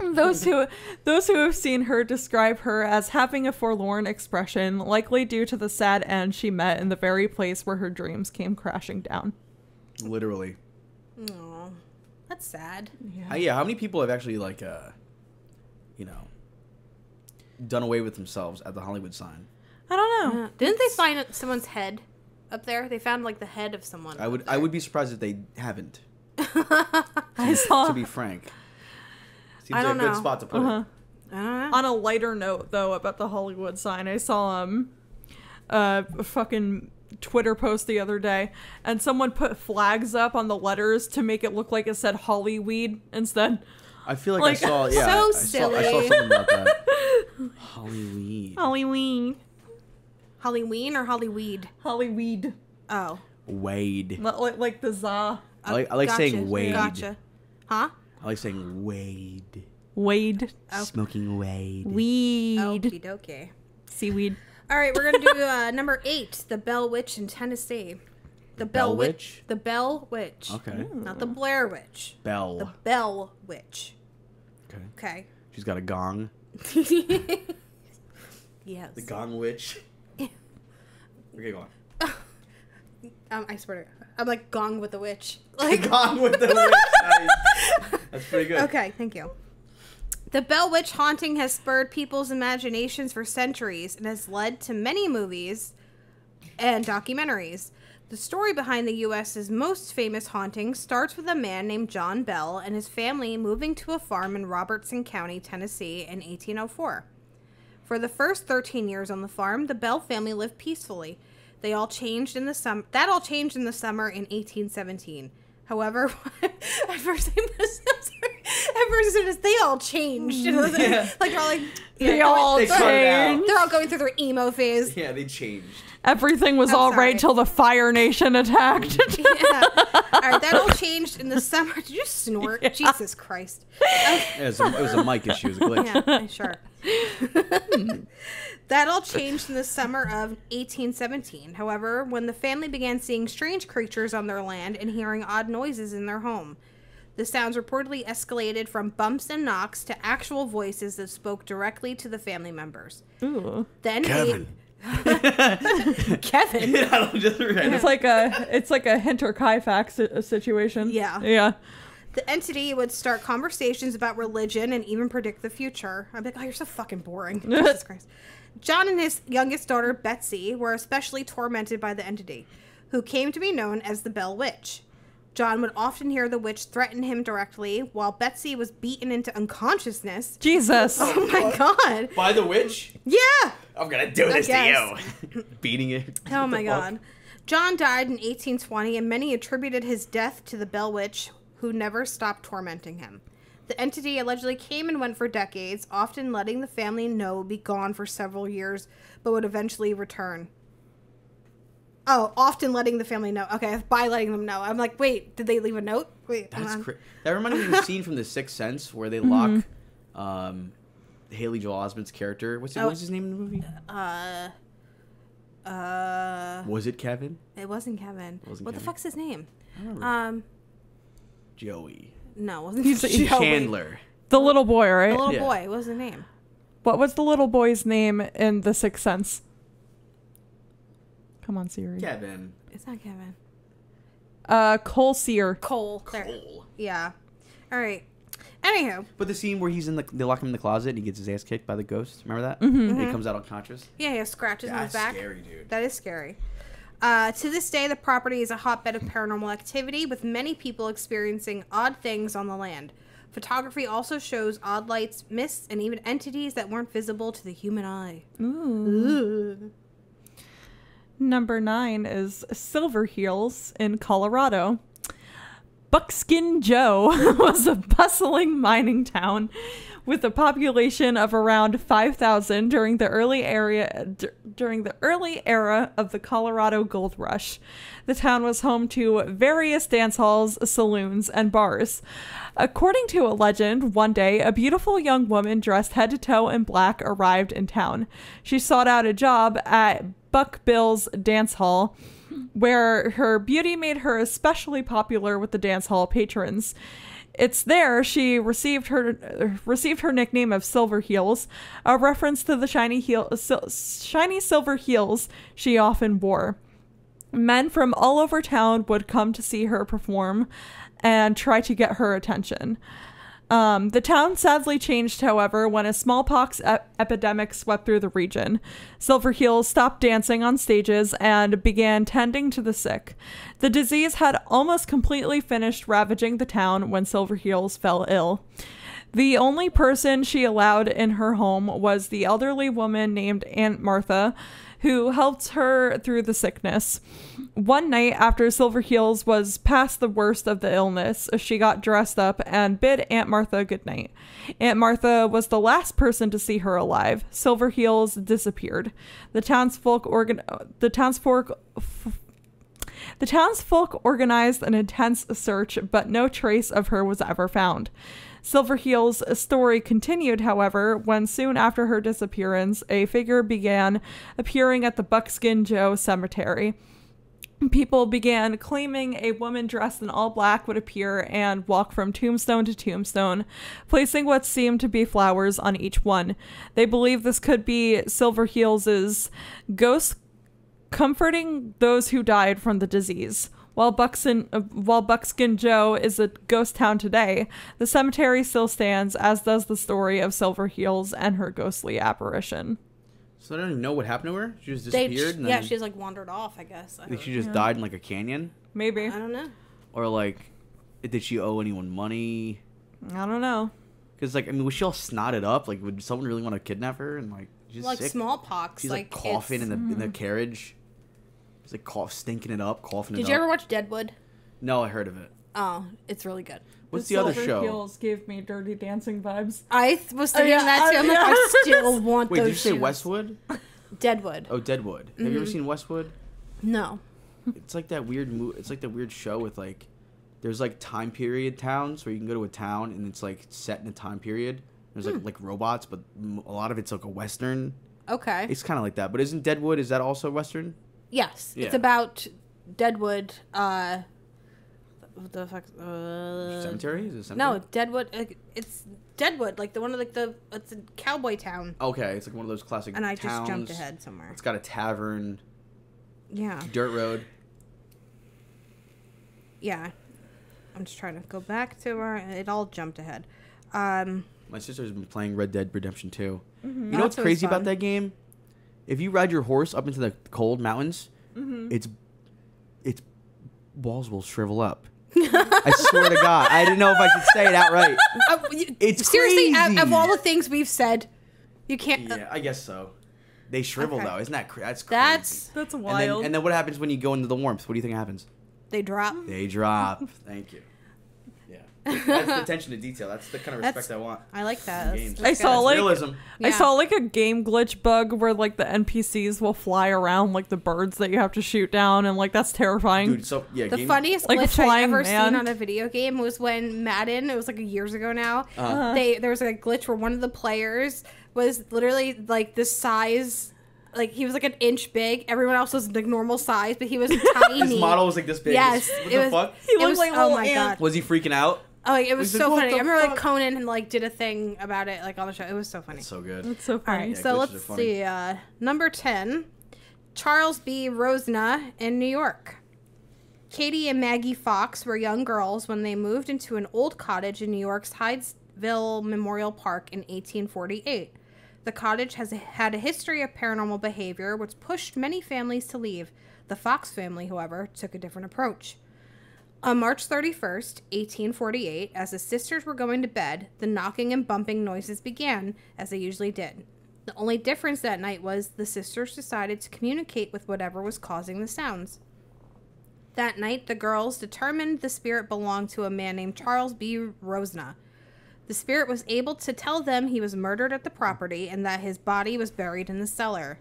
Those who those who have seen her describe her as having a forlorn expression, likely due to the sad end she met in the very place where her dreams came crashing down. Literally. Aw, that's sad. Yeah. Uh, yeah, how many people have actually, like, uh, you know, done away with themselves at the Hollywood sign? I don't know. Uh, didn't they find someone's head up there? They found, like, the head of someone. I would I would be surprised if they haven't. I saw. To be frank. Seems I don't like a know. good spot to put uh-huh. it. I don't know. On a lighter note, though, about the Hollywood sign, I saw um, uh, a fucking Twitter post the other day, and someone put flags up on the letters to make it look like it said Hollyweed instead. I feel like, like I saw, yeah, so I, silly. I, saw, I saw something about that. Hollyweed. Hollyweed. Halloween or Hollyweed? Hollyweed. Oh. Wade. Like, like the za. I like, I like gotcha. saying Wade. Gotcha. Huh? I like saying Wade. Wade. Oh. Smoking Wade. Weed. Okie dokie. Seaweed. All right, we're going to do uh, number eight, The Bell Witch in Tennessee. The Bell Witch? The Bell Witch. Okay. Ooh. Not the Blair Witch. Bell. The Bell Witch. Okay. Okay. She's got a gong. Yes. The Gong Witch. Yeah. Okay, go on. um, I swear to God. I'm like Gong with the Witch. Like Gong with the Witch. Nice. That's pretty good. Okay, thank you. The Bell Witch haunting has spurred people's imaginations for centuries and has led to many movies and documentaries. The story behind the U S's most famous haunting starts with a man named John Bell and his family moving to a farm in Robertson County, Tennessee in eighteen oh four. For the first thirteen years on the farm, the Bell family lived peacefully. They all changed in the sum- that all changed in the summer in eighteen seventeen. However, at first, at first as they all changed. You know, they, yeah. Like they're all like yeah, they all they changed. They're all going through their emo phase. Yeah, they changed. Everything was I'm all sorry. right till the Fire Nation attacked. Yeah. All right, that all changed in the summer. Did you snort? Yeah. Jesus Christ! It was, a, it was a mic issue. It was a glitch. Yeah, sure. That all changed in the summer of eighteen seventeen. However, when the family began seeing strange creatures on their land and hearing odd noises in their home, the sounds reportedly escalated from bumps and knocks to actual voices that spoke directly to the family members. Ooh. Then Kevin, Kevin. Yeah, just right. It's like a it's like a Hinter Kaifax situation. Yeah. Yeah. The entity would start conversations about religion and even predict the future. I'd be like, oh, you're so fucking boring. Jesus Christ. John and his youngest daughter, Betsy, were especially tormented by the entity, who came to be known as the Bell Witch. John would often hear the witch threaten him directly, while Betsy was beaten into unconsciousness. Jesus. Oh, my what? God. By the witch? Yeah. I'm going to do this to you. Beating it. Oh, my God. Fuck? John died in eighteen twenty, and many attributed his death to the Bell Witch, who never stopped tormenting him. The entity allegedly came and went for decades, often letting the family know be gone for several years, but would eventually return. Oh, often letting the family know. Okay, by letting them know. I'm like, wait, did they leave a note? Wait, that's crazy. That reminded me of the scene from The Sixth Sense where they lock mm-hmm. um, Haley Joel Osment's character. What's, it, oh, what's his name in the movie? Uh, uh. Was it Kevin? It wasn't Kevin. It wasn't what Kevin. The fuck's his name? I don't remember. Um. Joey. No, wasn't he Joey? Chandler. The little boy, right? The little yeah. boy. What was the name? What was the little boy's name in The Sixth Sense? Come on, Siri. Kevin. It's not Kevin. Uh, Cole Sear. Cole. Cole. There. Yeah. All right. Anywho. But the scene where he's in the, they lock him in the closet and he gets his ass kicked by the ghost. Remember that? Mm-hmm. Mm-hmm. And he comes out unconscious. Yeah, yeah. Scratches on his back. That's scary, dude. That is scary. Uh, to this day, the property is a hotbed of paranormal activity, with many people experiencing odd things on the land. Photography also shows odd lights, mists, and even entities that weren't visible to the human eye. Ooh. Ooh. Number nine is Silver Heels in Colorado. Buckskin Joe was a bustling mining town with a population of around five thousand during the early area during the early era of the Colorado Gold Rush. The town was home to various dance halls, saloons, and bars. According to a legend, one day a beautiful young woman dressed head to toe in black arrived in town. She sought out a job at Buck Bill's dance hall, where her beauty made her especially popular with the dance hall patrons. It's there she received her received her nickname of Silver Heels, a reference to the shiny heel, sil, shiny silver heels she often wore. Men from all over town would come to see her perform and try to get her attention. Um, the town sadly changed, however, when a smallpox ep epidemic swept through the region. Silver Heels stopped dancing on stages and began tending to the sick. The disease had almost completely finished ravaging the town when Silver Heels fell ill. The only person she allowed in her home was the elderly woman named Aunt Martha, who helped her through the sickness. One night, after Silver Heels was past the worst of the illness, she got dressed up and bid Aunt Martha goodnight. Aunt Martha was the last person to see her alive. Silver Heels disappeared. The townsfolk organ the townsfolk f the townsfolk organized an intense search, but no trace of her was ever found. Silver Heels' story continued, however, when soon after her disappearance, a figure began appearing at the Buckskin Joe Cemetery. People began claiming a woman dressed in all black would appear and walk from tombstone to tombstone, placing what seemed to be flowers on each one. They believe this could be Silver Heels' ghost comforting those who died from the disease. While Buckskin, uh, while Buckskin Joe is a ghost town today, the cemetery still stands, as does the story of Silver Heels and her ghostly apparition. So I don't even know what happened to her? She just disappeared? Just, and then, yeah, she just like wandered off, I guess. I like she just yeah. died in like a canyon? Maybe. I don't know. Or like, did she owe anyone money? I don't know. Because like, I mean, was she all snotted up? Like, would someone really want to kidnap her? And like, she's like sick? Smallpox. She's like, like coughing in the, mm. in the carriage. It's like cough, stinking it up, coughing it up. Did you ever watch Deadwood? No, I heard of it. Oh, it's really good. What's the, the other show? Silver Heels gave me Dirty Dancing vibes. I th was thinking oh, yeah, that too. I'm like, I still want Wait, those Wait, did you say shoes. Westwood? Deadwood. Oh, Deadwood. Mm-hmm. Have you ever seen Westwood? No. It's like that weird mo It's like that weird show with like, there's like time period towns where you can go to a town and it's like set in a time period. There's like hmm. like robots, but a lot of it's like a Western. Okay. It's kind of like that. But isn't Deadwood, is that also Western? Yes, yeah. It's about Deadwood. Uh, What the fuck? Uh, cemetery? Is it cemetery? No, Deadwood. Like, it's Deadwood, like the one of like the it's a cowboy town. Okay, it's like one of those classic. And I towns. just jumped ahead somewhere. It's got a tavern. Yeah. Dirt road. Yeah, I'm just trying to go back to where it all jumped ahead. Um, My sister's been playing Red Dead Redemption two. Mm-hmm. You know what's crazy about that game? If you ride your horse up into the cold mountains, mm-hmm. it's it's balls will shrivel up. I swear to God, I didn't know if I could say it outright. Uh, you, it's seriously crazy. Of, of all the things we've said, you can't. Uh, yeah, I guess so. They shrivel okay. though, isn't that cra that's crazy? That's that's wild. And then, and then what happens when you go into the warmth? What do you think happens? They drop. They drop. Thank you. Yeah, that's the attention to detail. That's the kind of respect that's, I want. I like that. That's, that's I saw like realism. Yeah. I saw like a game glitch bug where like the N P Cs will fly around like the birds that you have to shoot down, and like that's terrifying. Dude, so yeah, the game, funniest like glitch I've ever man. seen on a video game was when Madden. It was like years ago now. Uh-huh. They there was like a glitch where one of the players was literally like this size. Like, he was, like, an inch big. Everyone else was, like, normal size, but he was tiny. His model was, like, this big. Yes. What the was, fuck? He looked was, like oh my God. Was he freaking out? Oh, like, it was, was so like, funny. I remember, fuck? like, Conan, like, did a thing about it, like, on the show. It was so funny. That's so good. It's so funny. All right, yeah, so let's see. Uh, number ten, Charles B. Rosna in New York. Katie and Maggie Fox were young girls when they moved into an old cottage in New York's Hydesville Memorial Park in eighteen forty-eight. The cottage has a, had a history of paranormal behavior, which pushed many families to leave. The Fox family, however, took a different approach. On March thirty-first, eighteen forty-eight, as the sisters were going to bed, the knocking and bumping noises began, as they usually did. The only difference that night was the sisters decided to communicate with whatever was causing the sounds. That night, the girls determined the spirit belonged to a man named Charles B. Rosna. The spirit was able to tell them he was murdered at the property and that his body was buried in the cellar.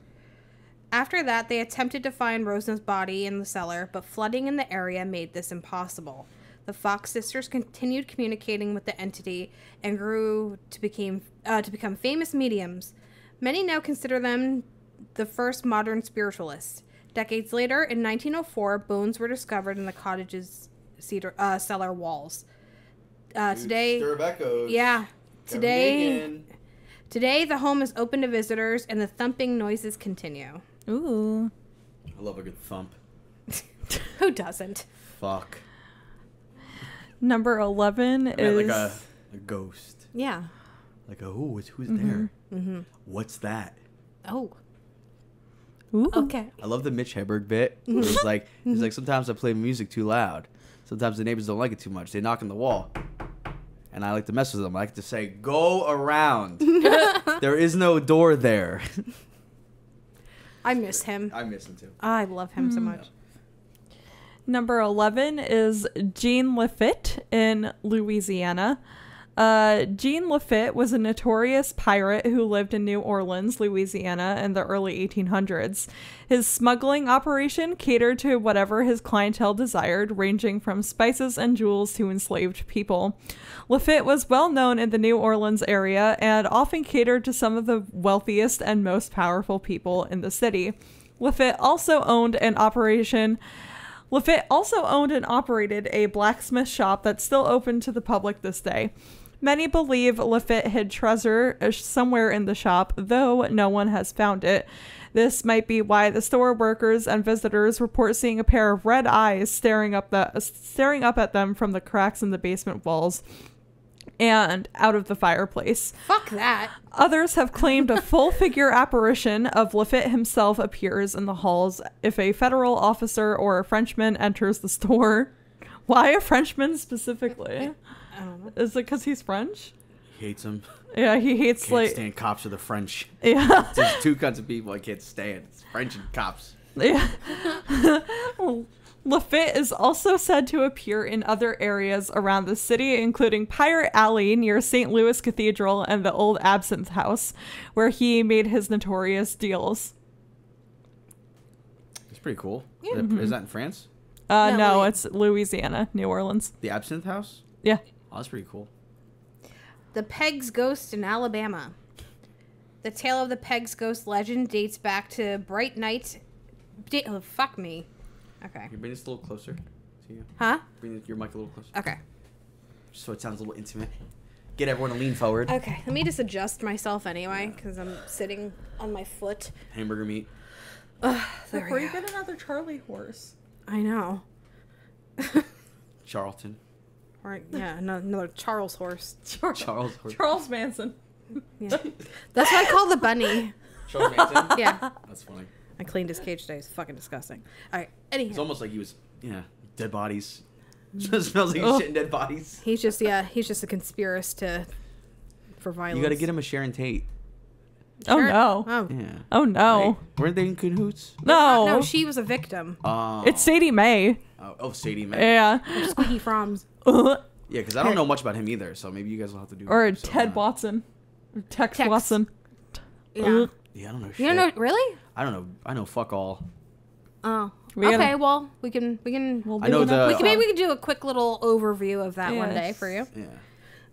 After that, they attempted to find Rosena's body in the cellar, but flooding in the area made this impossible. The Fox sisters continued communicating with the entity and grew to became uh, to become famous mediums. Many now consider them the first modern spiritualists. Decades later, in nineteen oh four, bones were discovered in the cottage's cedar, uh, cellar walls. Uh, today, yeah, today, today the home is open to visitors and the thumping noises continue. Ooh, I love a good thump. Who doesn't? Fuck. Number eleven I mean, is like a, a ghost. Yeah. Like a who? Who's who's mm-hmm. there? Mm-hmm. What's that? Oh. Ooh. Okay. I love the Mitch Hedberg bit. It was like it's like sometimes I play music too loud. Sometimes the neighbors don't like it too much. They knock on the wall. And I like to mess with them. I like to say, go around. There is no door there. I miss him. I miss him, too. Oh, I love him mm. so much. Number eleven is Jean Lafitte in Louisiana. Uh, Jean Lafitte was a notorious pirate who lived in New Orleans, Louisiana in the early eighteen hundreds. His smuggling operation catered to whatever his clientele desired, ranging from spices and jewels to enslaved people. Lafitte was well known in the New Orleans area and often catered to some of the wealthiest and most powerful people in the city. Lafitte also owned an operation Lafitte also owned and operated a blacksmith shop that's still open to the public this day. Many believe Lafitte hid treasure somewhere in the shop, though no one has found it. This might be why the store workers and visitors report seeing a pair of red eyes staring up, the, staring up at them from the cracks in the basement walls and out of the fireplace. Fuck that. Others have claimed a full-figure apparition of Lafitte himself appears in the halls if a federal officer or a Frenchman enters the store. Why a Frenchman specifically? Um, Is it because he's French? He hates him. Yeah, he hates can't like stand cops or the French. Yeah, there's two kinds of people I can't stand: it's French and cops. Yeah. Lafitte is also said to appear in other areas around the city, including Pirate Alley near Saint Louis Cathedral and the old Absinthe House, where he made his notorious deals. It's pretty cool. Yeah. Mm-hmm. Is that in France? Uh, no, no it's Louisiana, New Orleans. The Absinthe House. Yeah. Oh, that's pretty cool. The Peg's Ghost in Alabama. The tale of the Peg's Ghost legend dates back to bright night... Da oh, fuck me. Okay. Can you bring this a little closer? to you. Huh? Bring your mic a little closer. Okay. So it sounds a little intimate. Get everyone to lean forward. Okay. Let me just adjust myself anyway, because I'm sitting on my foot. Hamburger meat. Ugh, there Before we go. You get another Charlie horse. I know. Charlton. Or, yeah, another Charles horse. Charles, Charles horse. Charles Manson. Yeah. That's what I call the bunny. Charles Manson? Yeah. That's funny. I cleaned his cage today. It's fucking disgusting. All right. Anyhow. It's almost like he was, yeah, dead bodies. It smells like oh. shit and dead bodies. He's just, yeah, he's just a conspiracy to, for violence. You got to get him a Sharon Tate. Oh, Sharon? No. Oh, yeah. Oh, no. Right. Weren't they in cahoots? No. No, she was a victim. Uh, it's Sadie Mae. Oh, oh, Sadie Mae. Yeah. Or Squeaky Froms. Yeah, because I don't know much about him either, so maybe you guys will have to do Or so Ted Watson. Or Tex, Tex Watson. Yeah. Yeah, I don't know shit. You don't know, really? I don't know. I know fuck all. Oh. We okay, gotta, well, we can we can we'll do I know the, we can, maybe we can do a quick little overview of that yes. one day for you. Yeah.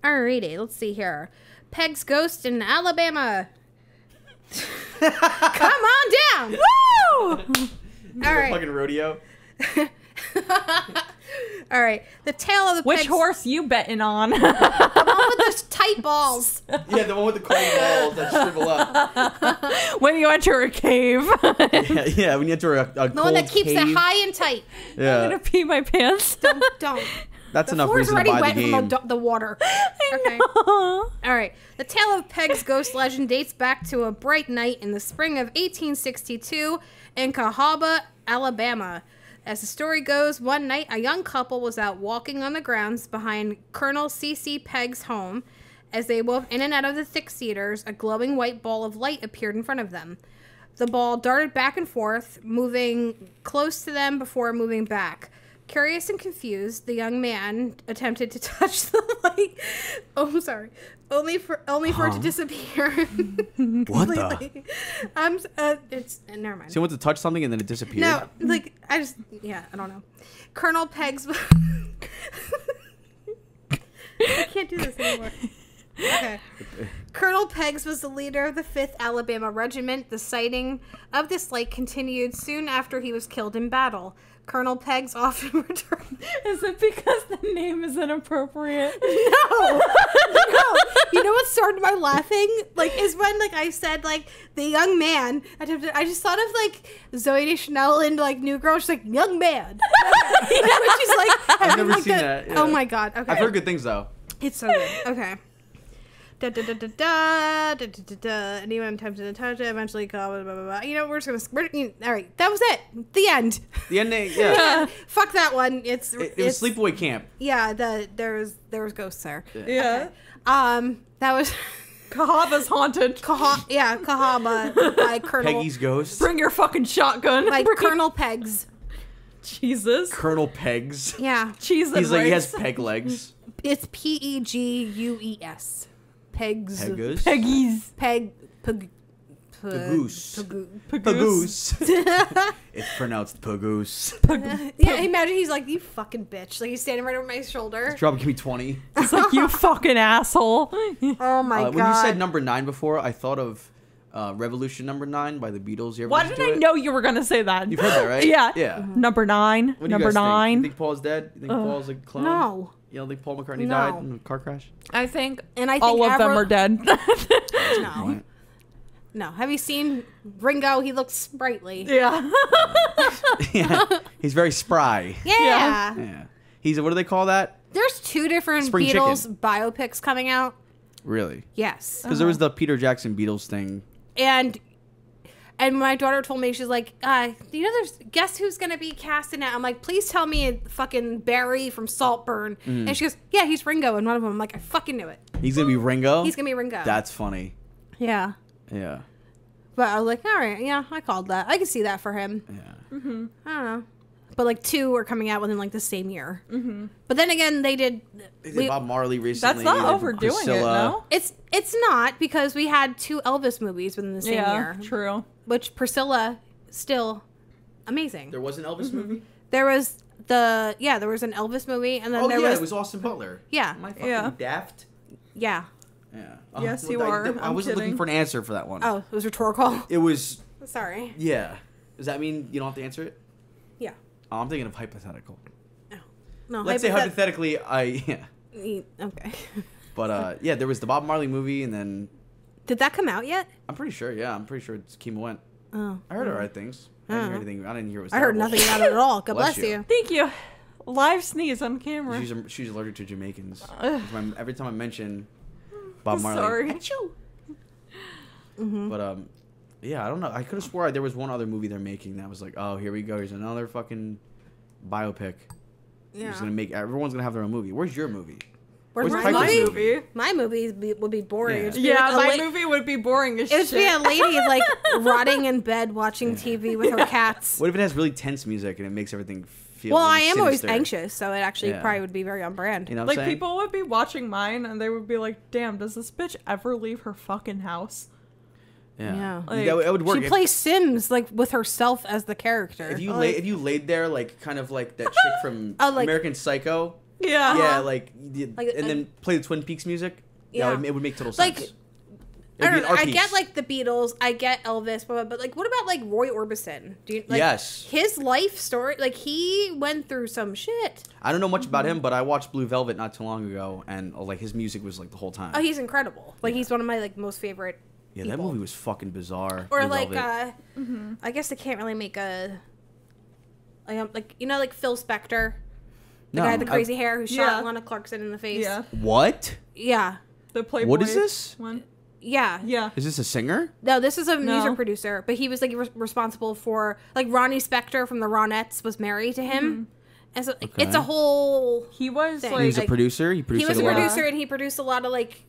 Alrighty, let's see here. Peg's Ghost in Alabama. Come on down. Woo! All right. Fucking rodeo. All right. The tail of the Which Peg's... horse you betting on? The one with the tight balls. Yeah, the one with the cold balls that shrivel up. When you enter a cave. yeah, yeah, when you enter a, a the cold The one that keeps cave. It high and tight. Yeah. I'm going to pee my pants. Don't. Don't. That's the enough reason to buy wet the game. From the water. Okay. All right. The tale of Peg's ghost legend dates back to a bright night in the spring of eighteen sixty-two in Cahaba, Alabama. As the story goes, one night a young couple was out walking on the grounds behind Colonel C C Peg's home. As they wove in and out of the thick cedars, a glowing white ball of light appeared in front of them. The ball darted back and forth, moving close to them before moving back. Curious and confused, the young man attempted to touch the light. Oh, I'm sorry. Only for only for huh. it to disappear. What the? I'm. Uh, it's uh, never mind. So he went to touch something and then it disappeared. No, like I just yeah, I don't know. Colonel Peg's. I can't do this anymore. Okay. Colonel Peggs was the leader of the fifth Alabama Regiment. The sighting of this light continued soon after he was killed in battle. Colonel Peggs often returned. Is it because the name is inappropriate? No. No. You know what started my laughing? Like, is when, like, I said, like, the young man. Attempted, I just thought of, like, Zooey Deschanel in, like, New Girl. She's like, young man. Like, yeah. Like, she's like, I've never like, seen the, that. Yeah. Oh, my God. Okay. I've heard good things, though. It's so good. Okay. Da da da da da da da da. Anyone attempted to touch it eventually. Blah, blah, blah, blah. You know, we're just gonna. We're, you, all right, that was it. The end. The ending. Yeah. Yeah. Fuck that one. It's it, it it's, was sleepaway camp. Yeah. The there was there was ghosts there. Yeah. Yeah. Okay. Um. That was. Cahaba's haunted. Caha yeah. Cahaba by Colonel Peggy's ghost. Bring your fucking shotgun. Like Colonel Peggs. Jesus. Colonel Peggs. Yeah. Jesus. He's legs. Like he has peg legs. It's P E G U E S. Pegs. Pegus? Peggies. Peg. Peg. Pagoose. Pagoose. It's pronounced pagoose. Pag yeah, imagine he's like, you fucking bitch. Like, he's standing right over my shoulder. Drop, give me twenty. It's like, you fucking asshole. Oh, my uh, God. When you said number nine before, I thought of uh, Revolution Number Nine by the Beatles. You ever Why did I it? know you were going to say that? You've heard that, right? Yeah. Yeah. Mm-hmm. Number nine. What do number you guys nine. Think? You think Paul's dead? You think uh, Paul's a clone? No. You don't think Paul McCartney no. died in a car crash? I think, and I think all of them are dead. No, no. Have you seen Ringo? He looks sprightly. Yeah, yeah. He's very spry. Yeah. Yeah. He's what do they call that? There's two different Spring Beatles Chicken. biopics coming out. Really? Yes. Because uh-huh. there was the Peter Jackson Beatles thing. And. And my daughter told me, she's like, uh, you know, there's guess who's going to be cast in it? I'm like, please tell me fucking Barry from Saltburn. Mm. And she goes, yeah, he's Ringo in one of them. I'm like, I fucking knew it. He's going to be Ringo? He's going to be Ringo. That's funny. Yeah. Yeah. But I was like, all right, yeah, I called that. I can see that for him. Yeah. Mm-hmm. I don't know. But like two are coming out within like the same year. Mm-hmm. But then again, they did. They did we, Bob Marley recently. That's not overdoing Priscilla. it, no? It's it's not because we had two Elvis movies within the same yeah, year. Yeah, true. Which Priscilla still amazing. There was an Elvis mm-hmm. movie. There was the yeah. There was an Elvis movie, and then oh, there yeah, was it was Austin Butler. Yeah. Am I fucking yeah. daft? Yeah. Yeah. Uh, yes, well, you I, are. I, I wasn't kidding. looking for an answer for that one. Oh, it was rhetorical. It was. Sorry. Yeah. Does that mean you don't have to answer it? Yeah. I'm thinking of hypothetical. Oh. No, let's hypothet- say hypothetically, I yeah. Okay. But uh, yeah, there was the Bob Marley movie, and then. Did that come out yet? I'm pretty sure. Yeah, I'm pretty sure it's Kima went. Oh, I heard all right things. I didn't hear anything. I didn't hear. It was I heard nothing about it at all. God bless, bless you. you. Thank you. Live sneeze on camera. She's, she's allergic to Jamaicans. Every time I mention Bob Marley. Sorry. Mm-hmm. But um, yeah, I don't know. I could have swore there was one other movie they're making that was like, oh, here we go. Here's another fucking biopic. Yeah. Gonna make everyone's gonna have their own movie. Where's your movie? Where's my movie? movie? My movie be, would be boring. Yeah, be yeah like my la- movie would be boring as shit. It would be a lady like rotting in bed watching yeah. T V with yeah. her cats. What if it has really tense music and it makes everything feel well? Really I am sinister. Always anxious, so it actually yeah. probably would be very on brand. You know what I'm like saying? People would be watching mine and they would be like, "Damn, does this bitch ever leave her fucking house?" Yeah, yeah. Like, that, that would work. She plays Sims like with herself as the character. If you oh, lay, if you laid there like kind of like that chick from oh, like, American Psycho. Yeah. Yeah, like, like and then play the Twin Peaks music. Yeah, yeah it would make total sense. Like, I don't know. I get like the Beatles, I get Elvis, blah, blah, but like, what about like Roy Orbison? Do you, like, yes, his life story. Like he went through some shit. I don't know much mm-hmm. about him, but I watched Blue Velvet not too long ago, and like his music was like the whole time. Oh, he's incredible. Like yeah. he's one of my like most favorite. Yeah, people. That movie was fucking bizarre. Or Blue like, uh, mm-hmm. I guess they can't really make a like, like you know, like Phil Spector. The no, guy with the crazy I, hair who shot yeah. Lana Clarkson in the face. Yeah. What? Yeah. The Playboy. What is this? One. Yeah. Yeah. Is this a singer? No, this is a no. music producer. But he was like re- responsible for like Ronnie Spector from the Ronettes was married to him, mm-hmm. and so okay. it's a whole. He was thing. Like he's a producer. He produced. He was a, a producer, and he produced a lot of like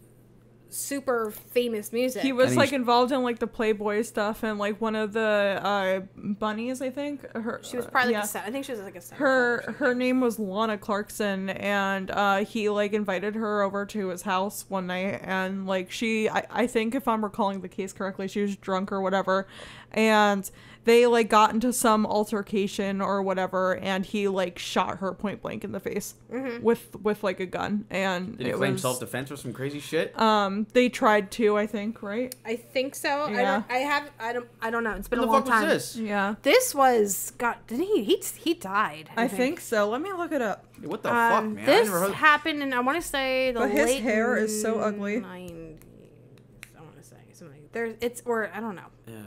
super famous music. He was like involved in like the Playboy stuff and like one of the uh bunnies, I think. Her, she was probably like yeah. a I think she was like a her her name was Lana Clarkson, and uh he like invited her over to his house one night, and like she I, I think if I'm recalling the case correctly, she was drunk or whatever, and they like got into some altercation or whatever, and he like shot her point blank in the face mm-hmm. with with like a gun. And did he claim self defense or some crazy shit? Um, they tried to, I think, right? I think so. Yeah. I don't, I have. I don't. I don't know. It's been what a long time. What the fuck was this? Yeah. This was. God, didn't he? He he died. I, I think. think so. Let me look it up. What the um, fuck, man? This I never heard... happened, and I want to say the but his late hair is so ugly. nineties, I want to say something. There's it's or I don't know. Yeah.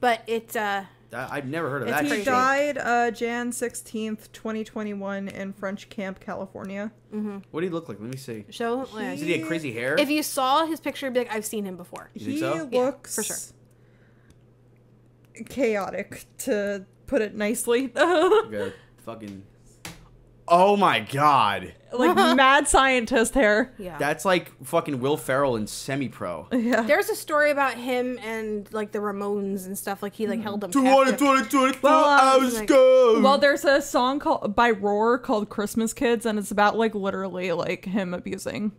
But it's uh, I've never heard of that. He died uh, January sixteenth, twenty twenty-one, in French Camp, California. Mm-hmm. What did he look like? Let me see. Show he, did he have crazy hair? If you saw his picture, you'd be like, I've seen him before. You he so? looks yeah, for sure. chaotic, to put it nicely. Okay, fucking. Oh my god! Like mad scientist hair. Yeah, that's like fucking Will Ferrell in Semi Pro. Yeah, there's a story about him and like the Ramones and stuff. Like he like held them. twenty, twenty, twenty-four well, um, hours like, ago. Well, there's a song called by Roar called "Christmas Kids," and it's about like literally like him abusing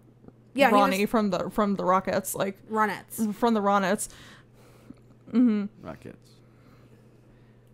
yeah, Ronnie was, from the from the Rockets, like Ronettes from the Ronettes. Mm-hmm. Rockets.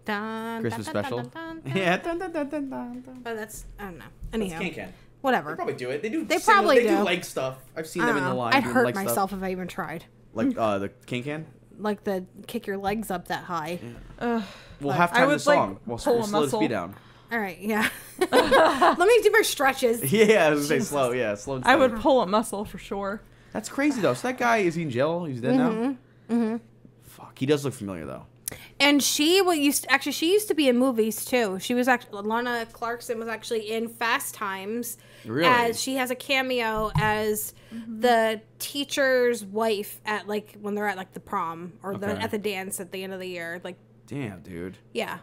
Dun, Christmas dun, special. Dun, dun, dun, dun, yeah. Dun, dun, dun, dun, dun, dun. Oh, that's I don't know. Anyhow, can-can. Whatever. They probably do it. They do. They probably they do. do like stuff. I've seen uh, them in the line. I'd hurt like myself stuff. if I even tried. Like uh, the can-can. Like the kick your legs up that high. Yeah. Uh, we'll have time I would, the song. Like, we'll, pull we'll a slow muscle. the speed down. All right. Yeah. Let me do my stretches. Yeah, I was gonna say slow. Yeah, slow. And slow. I would pull a muscle for sure. That's crazy though. So that guy is he in jail? He's dead mm-hmm. now. Mm-hmm. Fuck. He does look familiar though. And she well, used to, actually she used to be in movies too. She was actually Lana Clarkson was actually in Fast Times. Really? As she has a cameo as mm-hmm. the teacher's wife at like when they're at like the prom or okay. the, at the dance at the end of the year. Like, damn, dude. Yeah.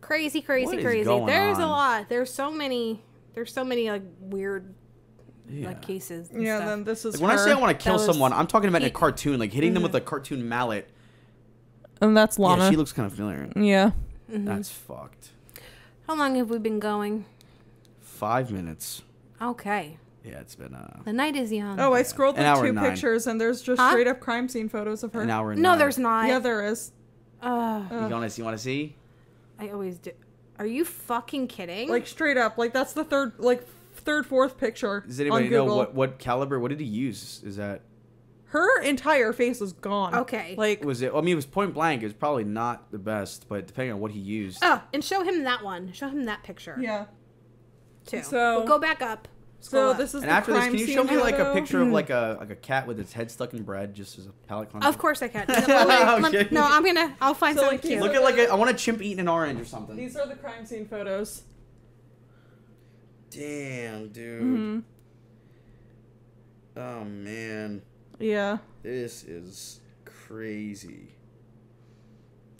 Crazy, crazy, crazy. There's on? a lot. There's so many. There's so many like weird. Yeah. Like cases. And yeah. Stuff. Then this is like, when I say I want to kill was, someone, I'm talking about he, in a cartoon, like hitting mm-hmm. them with a cartoon mallet. And that's Lana. Yeah, she looks kind of familiar. Yeah. Mm-hmm. That's fucked. How long have we been going? Five minutes. Okay. Yeah, it's been... Uh, the night is young. Oh, yeah. I scrolled through two and pictures, and there's just huh? straight up crime scene photos of her. An hour and No, nine. There's not. Yeah, there is. Uh, you want to see? You want to see? I always do. Are you fucking kidding? Like, straight up. Like, that's the third, like, third, fourth picture. Does anybody on Google. know what, what caliber? What did he use? Is that... Her entire face was gone. Okay. Like, was it? I mean, it was point blank. It was probably not the best, but depending on what he used. Oh, and show him that one. Show him that picture. Yeah. too. So we'll go back up. So this is and the after crime this, can you show me like a picture of like a like a cat with its head stuck in bread, just as a palate cleanser? Of course I can. Let me, let, okay. No, I'm gonna. I'll find so, something like, cute. Look at like a, I want a chimp eating an orange or something. These are the crime scene photos. Damn, dude. Mm-hmm. Oh man. Yeah. This is crazy.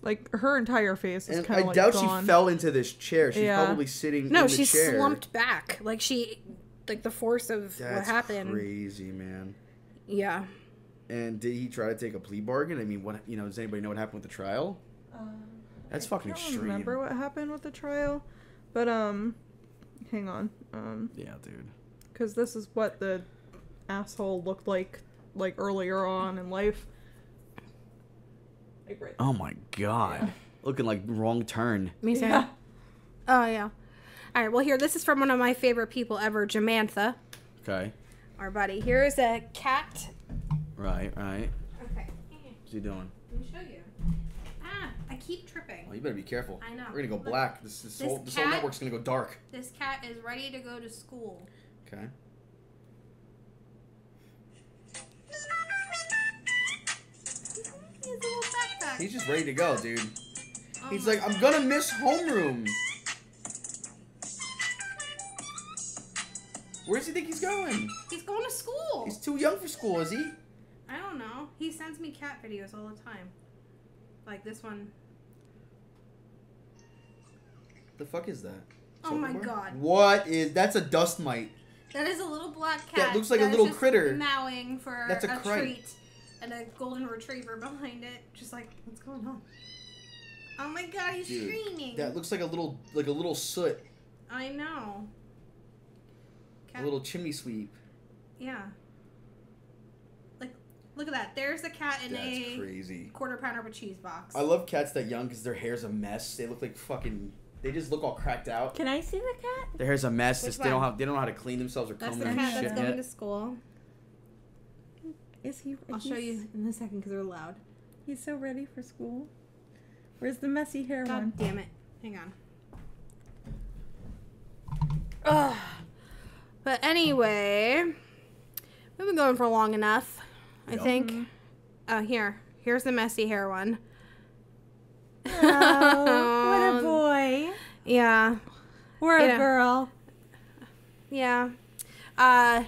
Like her entire face is kind of like gone. I doubt she fell into this chair. She's yeah. probably sitting. No, in the she's chair. slumped back. Like she. Like the force of That's what happened. That's crazy, man. Yeah. And did he try to take a plea bargain? I mean, what you know? Does anybody know what happened with the trial? Um, That's I fucking can't extreme. I don't remember what happened with the trial, but um, hang on. Um, yeah, dude. Because this is what the asshole looked like, like earlier on in life. Like right. Oh my god, yeah. Looking like Wrong Turn. Me too. Yeah. Oh yeah. All right, well, here, this is from one of my favorite people ever, Jamantha. Okay. Our buddy. Here is a cat. Right, right. Okay. What's he doing? Let me show you. Ah, I keep tripping. Oh, you better be careful. I know. We're going to go Look, black. This, this, this, whole, this cat, whole network's going to go dark. This cat is ready to go to school. Okay. He's just ready to go, dude. Oh He's like, God. I'm going to miss homeroom. Where does he think he's going? He's going to school. He's too young for school, is he? I don't know. He sends me cat videos all the time. Like this one. The fuck is that? Oh my god. What is... That's a dust mite. That is a little black cat. That looks like a little critter. Mowing for a treat. And a golden retriever behind it. Just like, what's going on? Oh my god, he's screaming. That looks like a little, like a little soot. I know. Cat. A little chimney sweep. Yeah. Like, look at that. There's the cat in That's a crazy. quarter pounder of a cheese box. I love cats that young because their hair's a mess. They look like fucking. They just look all cracked out. Can I see the cat? Their hair's a mess. They don't have. They don't know how to clean themselves or comb their shit. That's the cat that's going to school. Is he? I'll show you in a second because they're loud. He's so ready for school. Where's the messy hair God one? God damn it! Hang on. Ugh. But anyway, we've been going for long enough, I yep. think. Uh, here. Here's the messy hair one. Oh, what a boy. Yeah. Or a you know. girl. Yeah. Uh,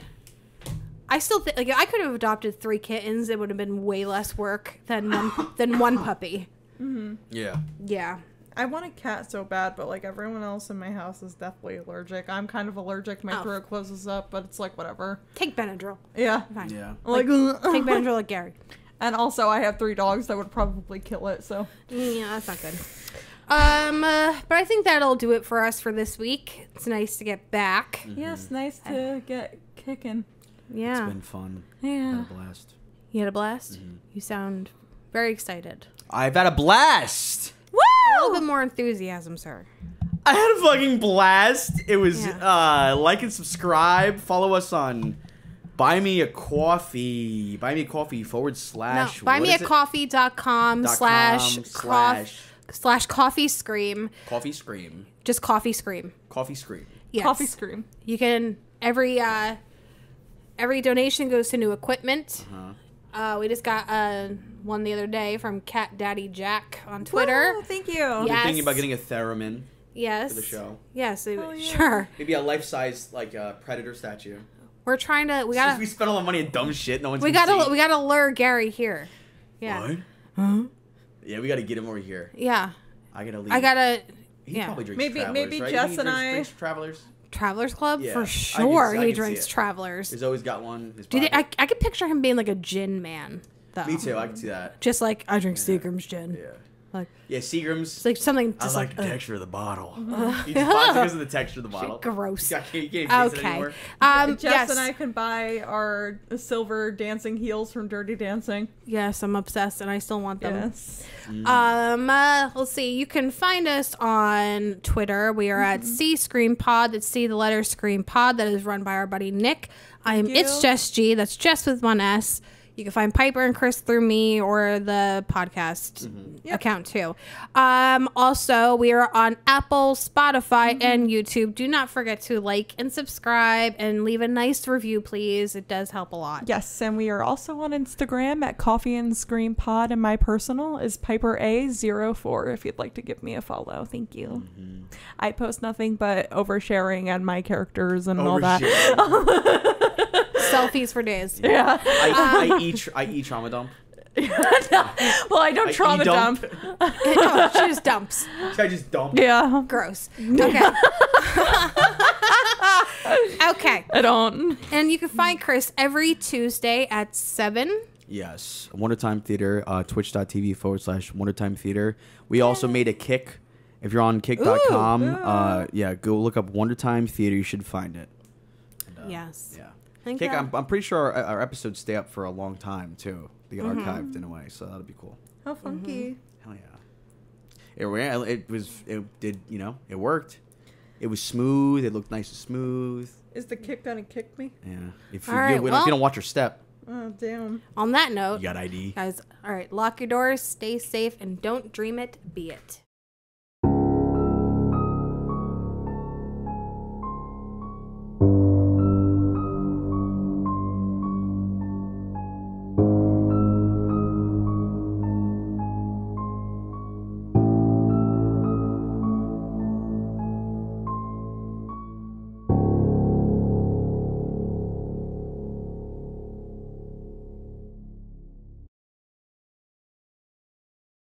I still think, like, I could have adopted three kittens. It would have been way less work than one, than one puppy. Mm-hmm. Yeah. Yeah. I want a cat so bad, but, like, everyone else in my house is definitely allergic. I'm kind of allergic. My oh. throat closes up, but it's like, whatever. Take Benadryl. Yeah. Fine. Yeah. Like, take Benadryl like Gary. And also, I have three dogs that would probably kill it, so. Yeah, that's not good. Um, uh, but I think that'll do it for us for this week. It's nice to get back. Mm-hmm. Yeah, it's nice to I, get kicking. Yeah. It's been fun. Yeah. I had a blast. You had a blast? Mm-hmm. You sound very excited. I've had a blast! A little bit more enthusiasm, sir. I had a fucking blast. It was yeah. uh, like and subscribe. Follow us on Buy Me a Coffee. Buy Me a Coffee forward slash. No, buy me a coffee dot com slash slash slash coffee scream. Coffee scream. Just coffee scream. Coffee scream. Yes. Coffee scream. You can every uh, every donation goes to new equipment. Uh-huh. Uh, we just got uh, one the other day from Cat Daddy Jack on Twitter. Oh, thank you. Yes. We're thinking about getting a theremin. Yes. For the show. Yes. It, oh, yeah. Sure. Maybe a life-size like uh, Predator statue. We're trying to. We got. We spent all the money on dumb shit. No one's. We got to. We got to lure Gary here. Yeah. What? Huh? Yeah, we got to get him over here. Yeah. I gotta leave. I gotta. He yeah. probably drinks maybe Travelers, maybe right? Jess he and drinks, I. Drinks Travelers. Travelers Club yeah, for sure. I can, I he drinks Travelers. He's always got one. His Do they, I I could picture him being like a gin man. Though. Me too. I can see that. Just like I drink yeah. Seagram's gin. Yeah. Like yeah, Seagram's. It's like something. Just I like, like the uh, texture of the bottle. He just buys it because of the texture of the bottle. Gross. You can't, you can't okay. Anymore. Um, Jess yes. and I can buy our silver dancing heels from Dirty Dancing. Yes, I'm obsessed, and I still want them. Yes. Mm. Um. Uh, let's see. You can find us on Twitter. We are at mm-hmm. C Scream Pod. That's C the letter Scream Pod. That is run by our buddy Nick. I am. It's Jess G. That's Jess with one S. You can find Piper and Chris through me or the podcast mm-hmm. yep. account too. Um, also, we are on Apple, Spotify, mm-hmm. and YouTube. Do not forget to like and subscribe and leave a nice review, please. It does help a lot. Yes, and we are also on Instagram at Coffee and Scream Pod, and my personal is Piper A zero four if you'd like to give me a follow. Thank you. Mm-hmm. I post nothing but oversharing on my characters and all that. Selfies for days. Yeah. yeah. I, I, I, eat, I eat trauma dump. no. Well, I don't I trauma dump. dump. No, she just dumps. I just dump. Yeah. Gross. Okay. okay. I don't. And you can find Chris every Tuesday at seven. Yes. Wonder Time Theater, uh, twitch dot tv forward slash Wonder Time Theater. We also made a kick. If you're on kick dot com, yeah. Uh, yeah, go look up Wonder Time Theater. You should find it. And, uh, yes. Yeah. Kick, I'm, I'm pretty sure our, our episodes stay up for a long time, too. They get mm-hmm. archived in a way, so that'll be cool. How funky. Mm-hmm. Hell yeah. It, it was, it did, you know, it worked. It was smooth. It looked nice and smooth. Is the kick gonna kick me? Yeah. If you, right, you, well, if you don't watch your step. Oh, damn. On that note. You got I D. Guys, all right, lock your doors, stay safe, and don't dream it, be it.